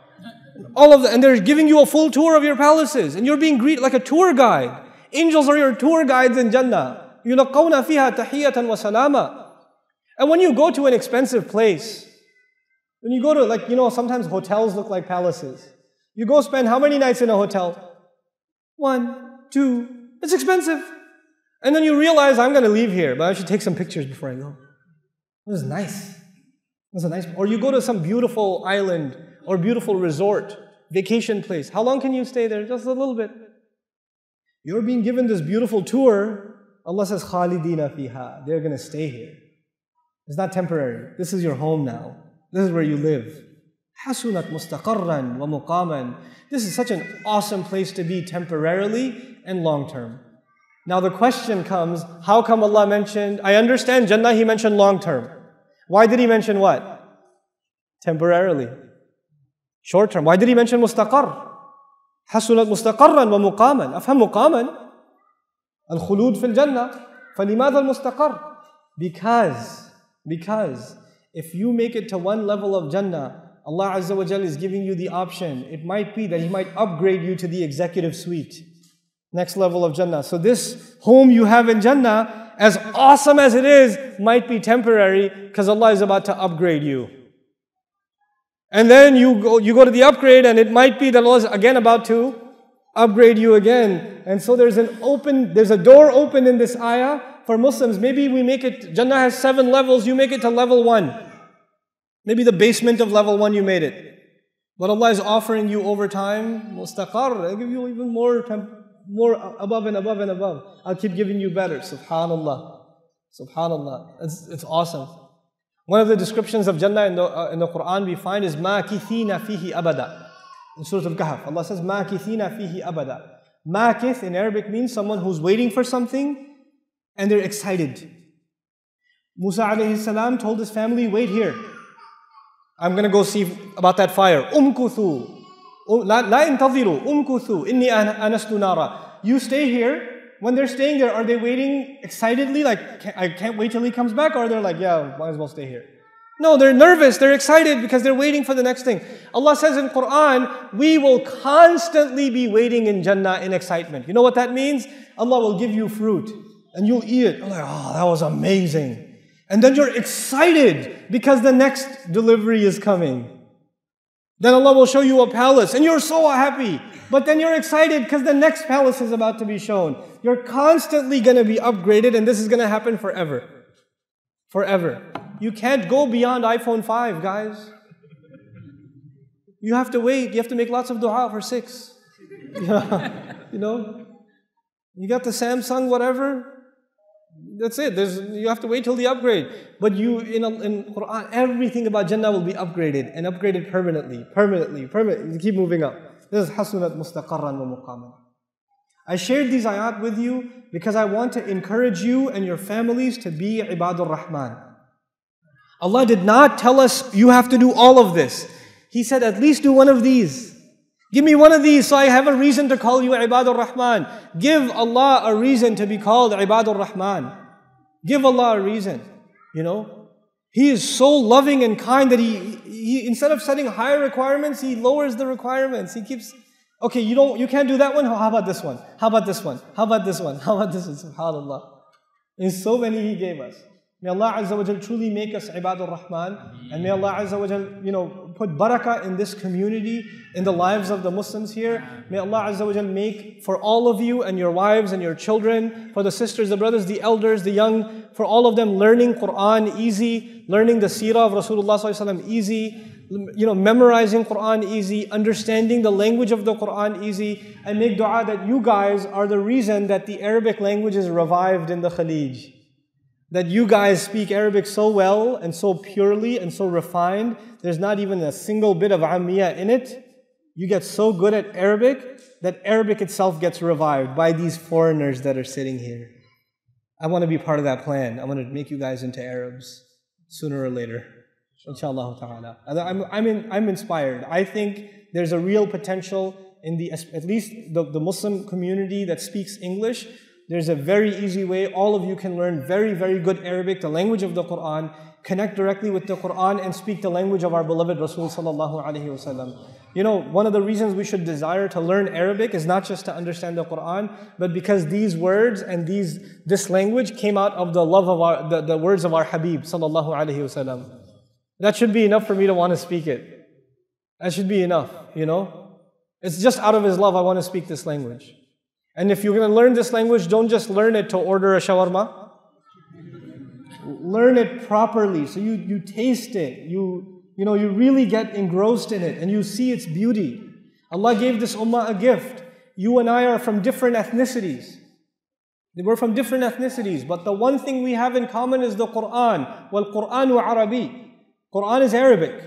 All of the, and they're giving you a full tour of your palaces. And you're being greeted like a tour guide. Angels are your tour guides in Jannah. يُلَقَّوْنَ فِيهَا تَحِيَّةً وَسَلَامًا. And when you go to an expensive place, when you go to, like, you know, sometimes hotels look like palaces. You go spend how many nights in a hotel? 1, 2. It's expensive. And then you realize, I'm going to leave here, but I should take some pictures before I go. This is nice. This is a nice. Or you go to some beautiful island or beautiful resort, vacation place. How long can you stay there? Just a little bit. You're being given this beautiful tour. Allah says, Khalidina fiha. They're going to stay here. It's not temporary. This is your home now. This is where you live. Hasunat mustaqarran wa muqaman. This is such an awesome place to be temporarily and long term. Now the question comes, how come Allah mentioned, I understand Jannah, He mentioned long term. Why did He mention what? Temporarily. Short term. Why did He mention mustaqar? Hasunat mustaqarran wa muqaman. Afham muqaman? Al-khulud fil Jannah. Falimad al-mustaqar? Because if you make it to one level of Jannah, Allah Azza wa Jal is giving you the option. It might be that He might upgrade you to the executive suite. Next level of Jannah. So this home you have in Jannah, as awesome as it is, might be temporary because Allah is about to upgrade you. And then you go to the upgrade, and it might be that Allah is again about to upgrade you again. And so there's a door open in this ayah. For Muslims, maybe we make it, Jannah has 7 levels, you make it to level 1. Maybe the basement of level 1 you made it. But Allah is offering you over time, mustaqar, I'll give you even more above. I'll keep giving you better. Subhanallah. It's awesome. One of the descriptions of Jannah in the Quran we find is مَاكِثِينَ فِيهِ أَبَدًا. In Surah Al-Kahf, Allah says مَاكِثِينَ فِيهِ أَبَدًا. Makith in Arabic means someone who's waiting for something, and they're excited. Musa alayhi salam told his family, wait here. I'm going to go see about that fire. Umkuthu. La intadhiru. Umkuthu. Inni anastu nara. You stay here. When they're staying there, are they waiting excitedly? Like, I can't wait till he comes back? Or they're like, yeah, might as well stay here. No, they're nervous. They're excited because they're waiting for the next thing. Allah says in Quran, we will constantly be waiting in Jannah in excitement. You know what that means? Allah will give you fruit. And you'll eat it. You're like, oh, that was amazing. And then you're excited because the next delivery is coming. Then Allah will show you a palace and you're so happy. But then you're excited because the next palace is about to be shown. You're constantly going to be upgraded, and this is going to happen forever. Forever. You can't go beyond iPhone 5, guys. You have to wait. You have to make lots of dua for 6. You know? You got the Samsung whatever. That's it. You have to wait till the upgrade. But in Quran, everything about Jannah will be upgraded and upgraded permanently. You keep moving up. This is Hasunat Mustaqarran wa Muqaman. I shared these ayat with you because I want to encourage you and your families to be Ibadur Rahman. Allah did not tell us you have to do all of this. He said, at least do one of these. Give me one of these so I have a reason to call you Ibadur Rahman. Give Allah a reason to be called Ibadur Rahman. Give Allah a reason. You know, He is so loving and kind that He instead of setting higher requirements, He lowers the requirements. He keeps, okay, you can't do that one. How about this one? How about this one? How about this one? How about this one? Subhanallah. And so many He gave us. May Allah Azza wa Jal truly make us Ibadur Rahman, and may Allah Azza wa Jal, put barakah in this community, in the lives of the Muslims here. May Allah Azza wa Jal make for all of you and your wives and your children, for the sisters, the brothers, the elders, the young, for all of them learning Quran easy, learning the seerah of Rasulullah Sallallahu Alaihi Wasallam easy, memorizing Quran easy, understanding the language of the Quran easy, and make dua that you guys are the reason that the Arabic language is revived in the Khalij. That you guys speak Arabic so well and so purely and so refined, there's not even a single bit of Ammiya in it. You get so good at Arabic that Arabic itself gets revived by these foreigners that are sitting here. I want to be part of that plan. I want to make you guys into Arabs sooner or later, inshallah ta'ala. I'm inspired. I think there's a real potential in at least the Muslim community that speaks English. There's a very easy way. All of you can learn very, very good Arabic, the language of the Qur'an, connect directly with the Qur'an and speak the language of our beloved Rasul Sallallahu Alaihi Wasallam. One of the reasons we should desire to learn Arabic is not just to understand the Qur'an, but because these words and this language came out of the love of the words of our Habib Sallallahu Alaihi Wasallam. That should be enough for me to want to speak it. That should be enough, It's just out of his love I want to speak this language. And if you're going to learn this language, don't just learn it to order a shawarma. Learn it properly, so you taste it. You really get engrossed in it and you see its beauty. Allah gave this ummah a gift. You and I are from different ethnicities. We're from different ethnicities, but the one thing we have in common is the Quran. Wal Quranu Arabi. Quran is Arabic.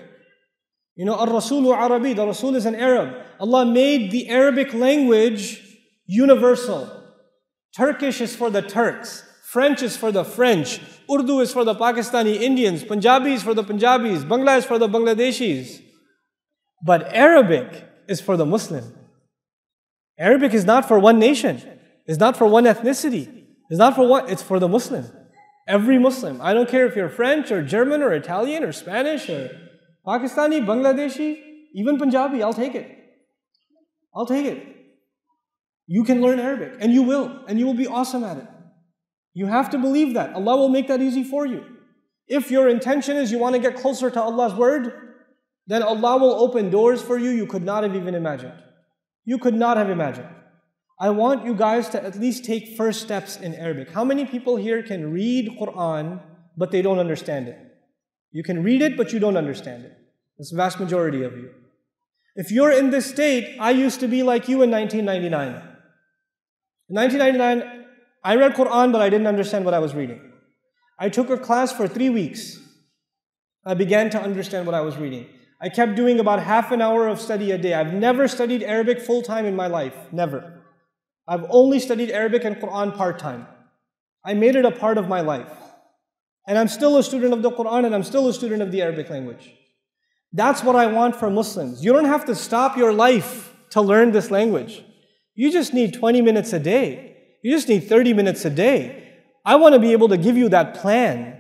Ar-Rasulu Arabi. The Rasul is an Arab. Allah made the Arabic language universal. Turkish is for the Turks. French is for the French. Urdu is for the Pakistani Indians. Punjabi is for the Punjabis. Bangla is for the Bangladeshis. But Arabic is for the Muslim. Arabic is not for one nation. It's not for one ethnicity. It's not for one. It's for the Muslim. Every Muslim. I don't care if you're French or German or Italian or Spanish or Pakistani, Bangladeshi, even Punjabi. I'll take it. You can learn Arabic, and you will, be awesome at it. You have to believe that. Allah will make that easy for you. If your intention is you want to get closer to Allah's word, then Allah will open doors for you could not have even imagined. You could not have imagined. I want you guys to at least take first steps in Arabic. How many people here can read Quran, but they don't understand it? You can read it, but you don't understand it. That's the vast majority of you. If you're in this state, I used to be like you in 1999. In 1999, I read Quran, but I didn't understand what I was reading. I took a class for 3 weeks. I began to understand what I was reading. I kept doing about half an hour of study a day. I've never studied Arabic full-time in my life. Never. I've only studied Arabic and Quran part-time. I made it a part of my life. And I'm still a student of the Quran, and I'm still a student of the Arabic language. That's what I want for Muslims. You don't have to stop your life to learn this language. You just need 20 minutes a day. You just need 30 minutes a day. I want to be able to give you that plan.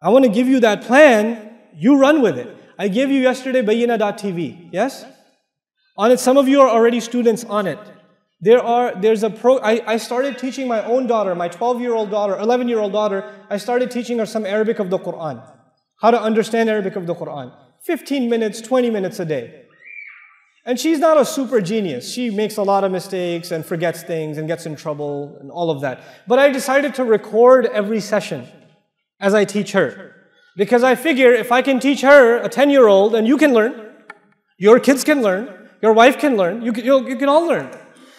I want to give you that plan. You run with it. I gave you yesterday Bayina.tv. Yes? On it, some of you are already students on it. I started teaching my own daughter, my 12-year-old daughter, 11-year-old daughter. I started teaching her some Arabic of the Quran. How to understand Arabic of the Quran. 15 minutes, 20 minutes a day. And she's not a super genius. She makes a lot of mistakes and forgets things and gets in trouble and all of that. But I decided to record every session as I teach her. Because I figure if I can teach her, a 10-year-old, and you can learn, your kids can learn, your wife can learn, you can all learn.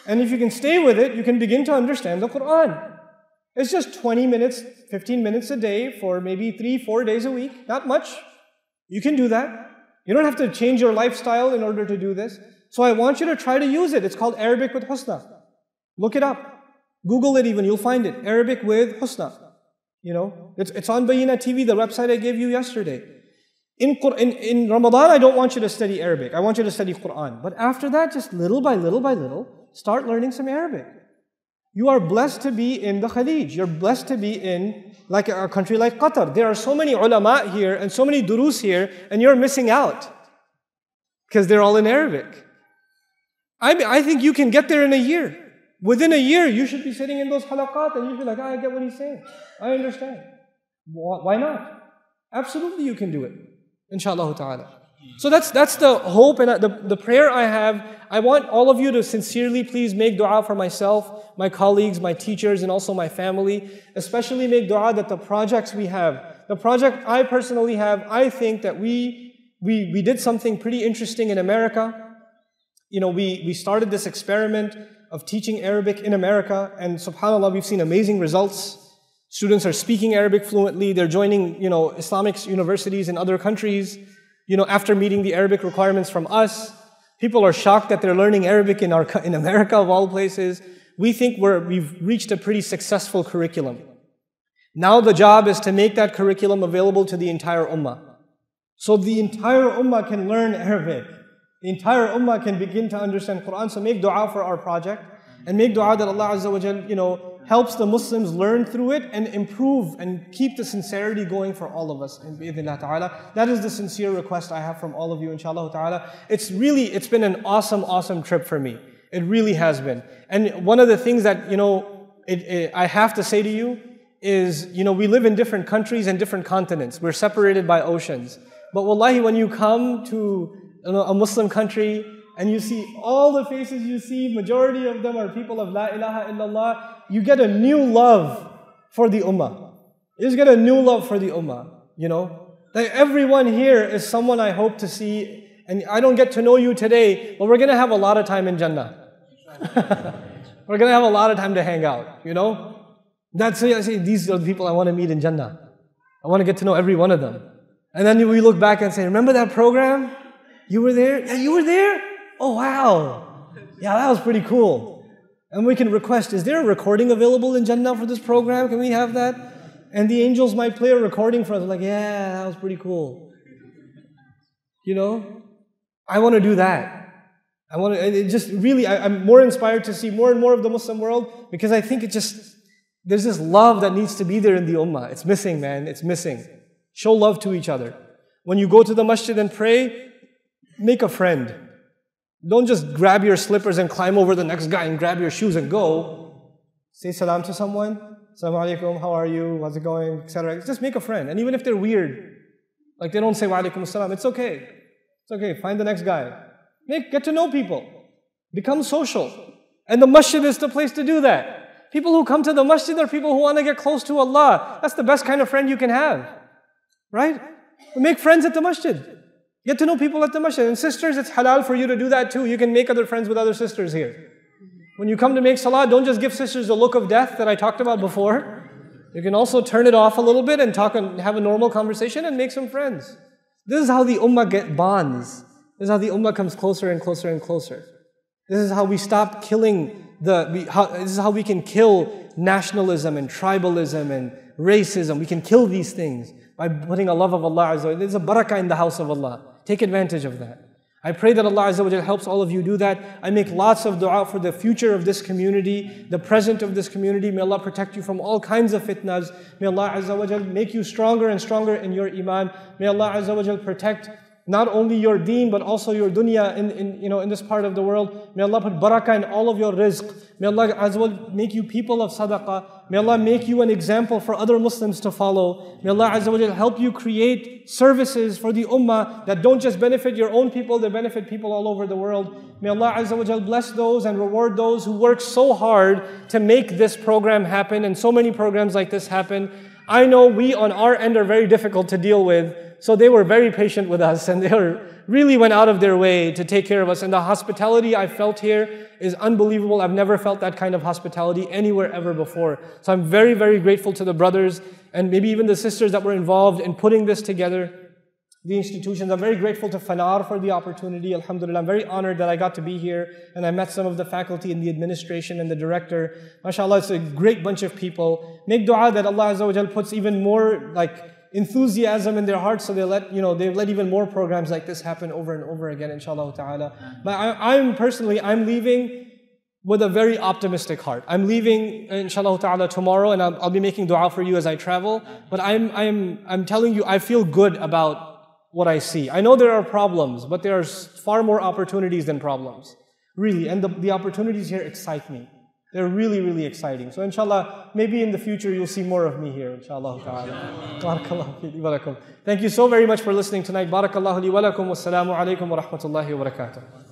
And if you can stay with it, you can begin to understand the Quran. It's just 20 minutes, 15 minutes a day for maybe 3-4 days a week. Not much. You can do that. You don't have to change your lifestyle in order to do this. So I want you to try to use it. It's called Arabic with Husna. Look it up. Google it even. You'll find it. Arabic with Husna. You know, it's on Bayina TV, the website I gave you yesterday. In Ramadan, I don't want you to study Arabic. I want you to study Quran. But after that, just little by little by little, start learning some Arabic. You are blessed to be in the Khalij. You're blessed to be in like a country like Qatar. There are so many ulama here and so many durus here, and you're missing out because they're all in Arabic. I think you can get there in a year. Within a year, you should be sitting in those halaqat and you should be like, I get what he's saying. I understand. Why not? Absolutely, you can do it. Inshallah ta'ala. So that's the hope and the prayer I have. I want all of you to sincerely please make dua for myself, my colleagues, my teachers, and also my family. Especially make dua that the projects we have, the project I personally have, I think that we did something pretty interesting in America. You know, we started this experiment of teaching Arabic in America, and subhanAllah, we've seen amazing results. Students are speaking Arabic fluently. They're joining, you know, Islamic universities in other countries. You know, after meeting the Arabic requirements from us, people are shocked that they're learning Arabic in America of all places. We think we've reached a pretty successful curriculum. Now the job is to make that curriculum available to the entire ummah, so the entire ummah can learn Arabic. The entire ummah can begin to understand Quran. So make dua for our project, and make dua that Allah Azza wa Jal, you know, helps the Muslims learn through it and improve and keep the sincerity going for all of us. And bi'idhnillah ta'ala, that is the sincere request I have from all of you, inshallah ta'ala. It's been an awesome trip for me. It really has been. And one of the things that, you know, I have to say to you is, you know, we live in different countries and different continents. We're separated by oceans. But wallahi, when you come to a Muslim country and you see all the faces you see, majority of them are people of La ilaha illallah, you get a new love for the ummah. You just get a new love for the ummah, you know. Like everyone here is someone I hope to see, and I don't get to know you today, but we're going to have a lot of time in Jannah. We're going to have a lot of time to hang out, you know. That's why I say these are the people I want to meet in Jannah. I want to get to know every one of them. And then we look back and say, remember that program? You were there? Yeah, you were there? Oh, wow. Yeah, that was pretty cool. And we can request, is there a recording available in Jannah for this program? Can we have that? And the angels might play a recording for us. Like, yeah, that was pretty cool. You know? I want to do that. I want to, it just really, I'm more inspired to see more and more of the Muslim world, because I think it just, there's this love that needs to be there in the ummah. It's missing, man. It's missing. Show love to each other. When you go to the masjid and pray, make a friend. Don't just grab your slippers and climb over the next guy and grab your shoes and go. Say salam to someone. Assalamu alaikum, how are you, how's it going, etc. Just make a friend. And even if they're weird, like they don't say wa alaikum salam, it's okay. It's okay, find the next guy. Get to know people. Become social. And the masjid is the place to do that. People who come to the masjid are people who want to get close to Allah. That's the best kind of friend you can have. Right? Make friends at the masjid. Get to know people at the masjid. And sisters, it's halal for you to do that too. You can make other friends with other sisters here. When you come to make salah, don't just give sisters the look of death that I talked about before. You can also turn it off a little bit and talk and have a normal conversation and make some friends. This is how the ummah bonds. This is how the ummah comes closer and closer and closer. This is how we stop killing this is how we can kill nationalism and tribalism and racism. We can kill these things by putting a love of Allah Azza wa Jalla. There's a barakah in the house of Allah. Take advantage of that. I pray that Allah Azza wa Jalla helps all of you do that. I make lots of dua for the future of this community, the present of this community. May Allah protect you from all kinds of fitnas. May Allah Azza wa Jalla make you stronger and stronger in your iman. May Allah Azza wa Jalla protect not only your deen, but also your dunya in this part of the world. May Allah put barakah in all of your rizq. May Allah Azza wa Jalla make you people of sadaqah. May Allah make you an example for other Muslims to follow. May Allah Azza wa Jalla help you create services for the ummah that don't just benefit your own people, they benefit people all over the world. May Allah Azza wa Jalla bless those and reward those who work so hard to make this program happen and so many programs like this happen. I know we on our end are very difficult to deal with, So they were very patient with us, and they really went out of their way to take care of us. And the hospitality I felt here is unbelievable. I've never felt that kind of hospitality anywhere ever before. So I'm very, very grateful to the brothers and maybe even the sisters that were involved in putting this together, the institutions. I'm very grateful to Fanar for the opportunity. Alhamdulillah, I'm very honored that I got to be here, and I met some of the faculty and the administration and the director. MashaAllah, it's a great bunch of people. Make dua that Allah Azza wa Jal puts even more enthusiasm in their hearts, so they let even more programs like this happen over and over again, inshallah ta'ala. But I'm personally leaving with a very optimistic heart. I'm leaving, inshallah ta'ala, tomorrow, and I'll be making dua for you as I travel. But I'm telling you, I feel good about what I see. I know there are problems, but there are far more opportunities than problems, really. And the opportunities here excite me. They're really, really exciting. So inshallah, maybe in the future you'll see more of me here, inshallah ta'ala. Barakallahu feekum wa lakum. Thank you so very much for listening tonight. Barakallahu li wa lakum. Wassalamu alaikum wa rahmatullahi wa barakatuh.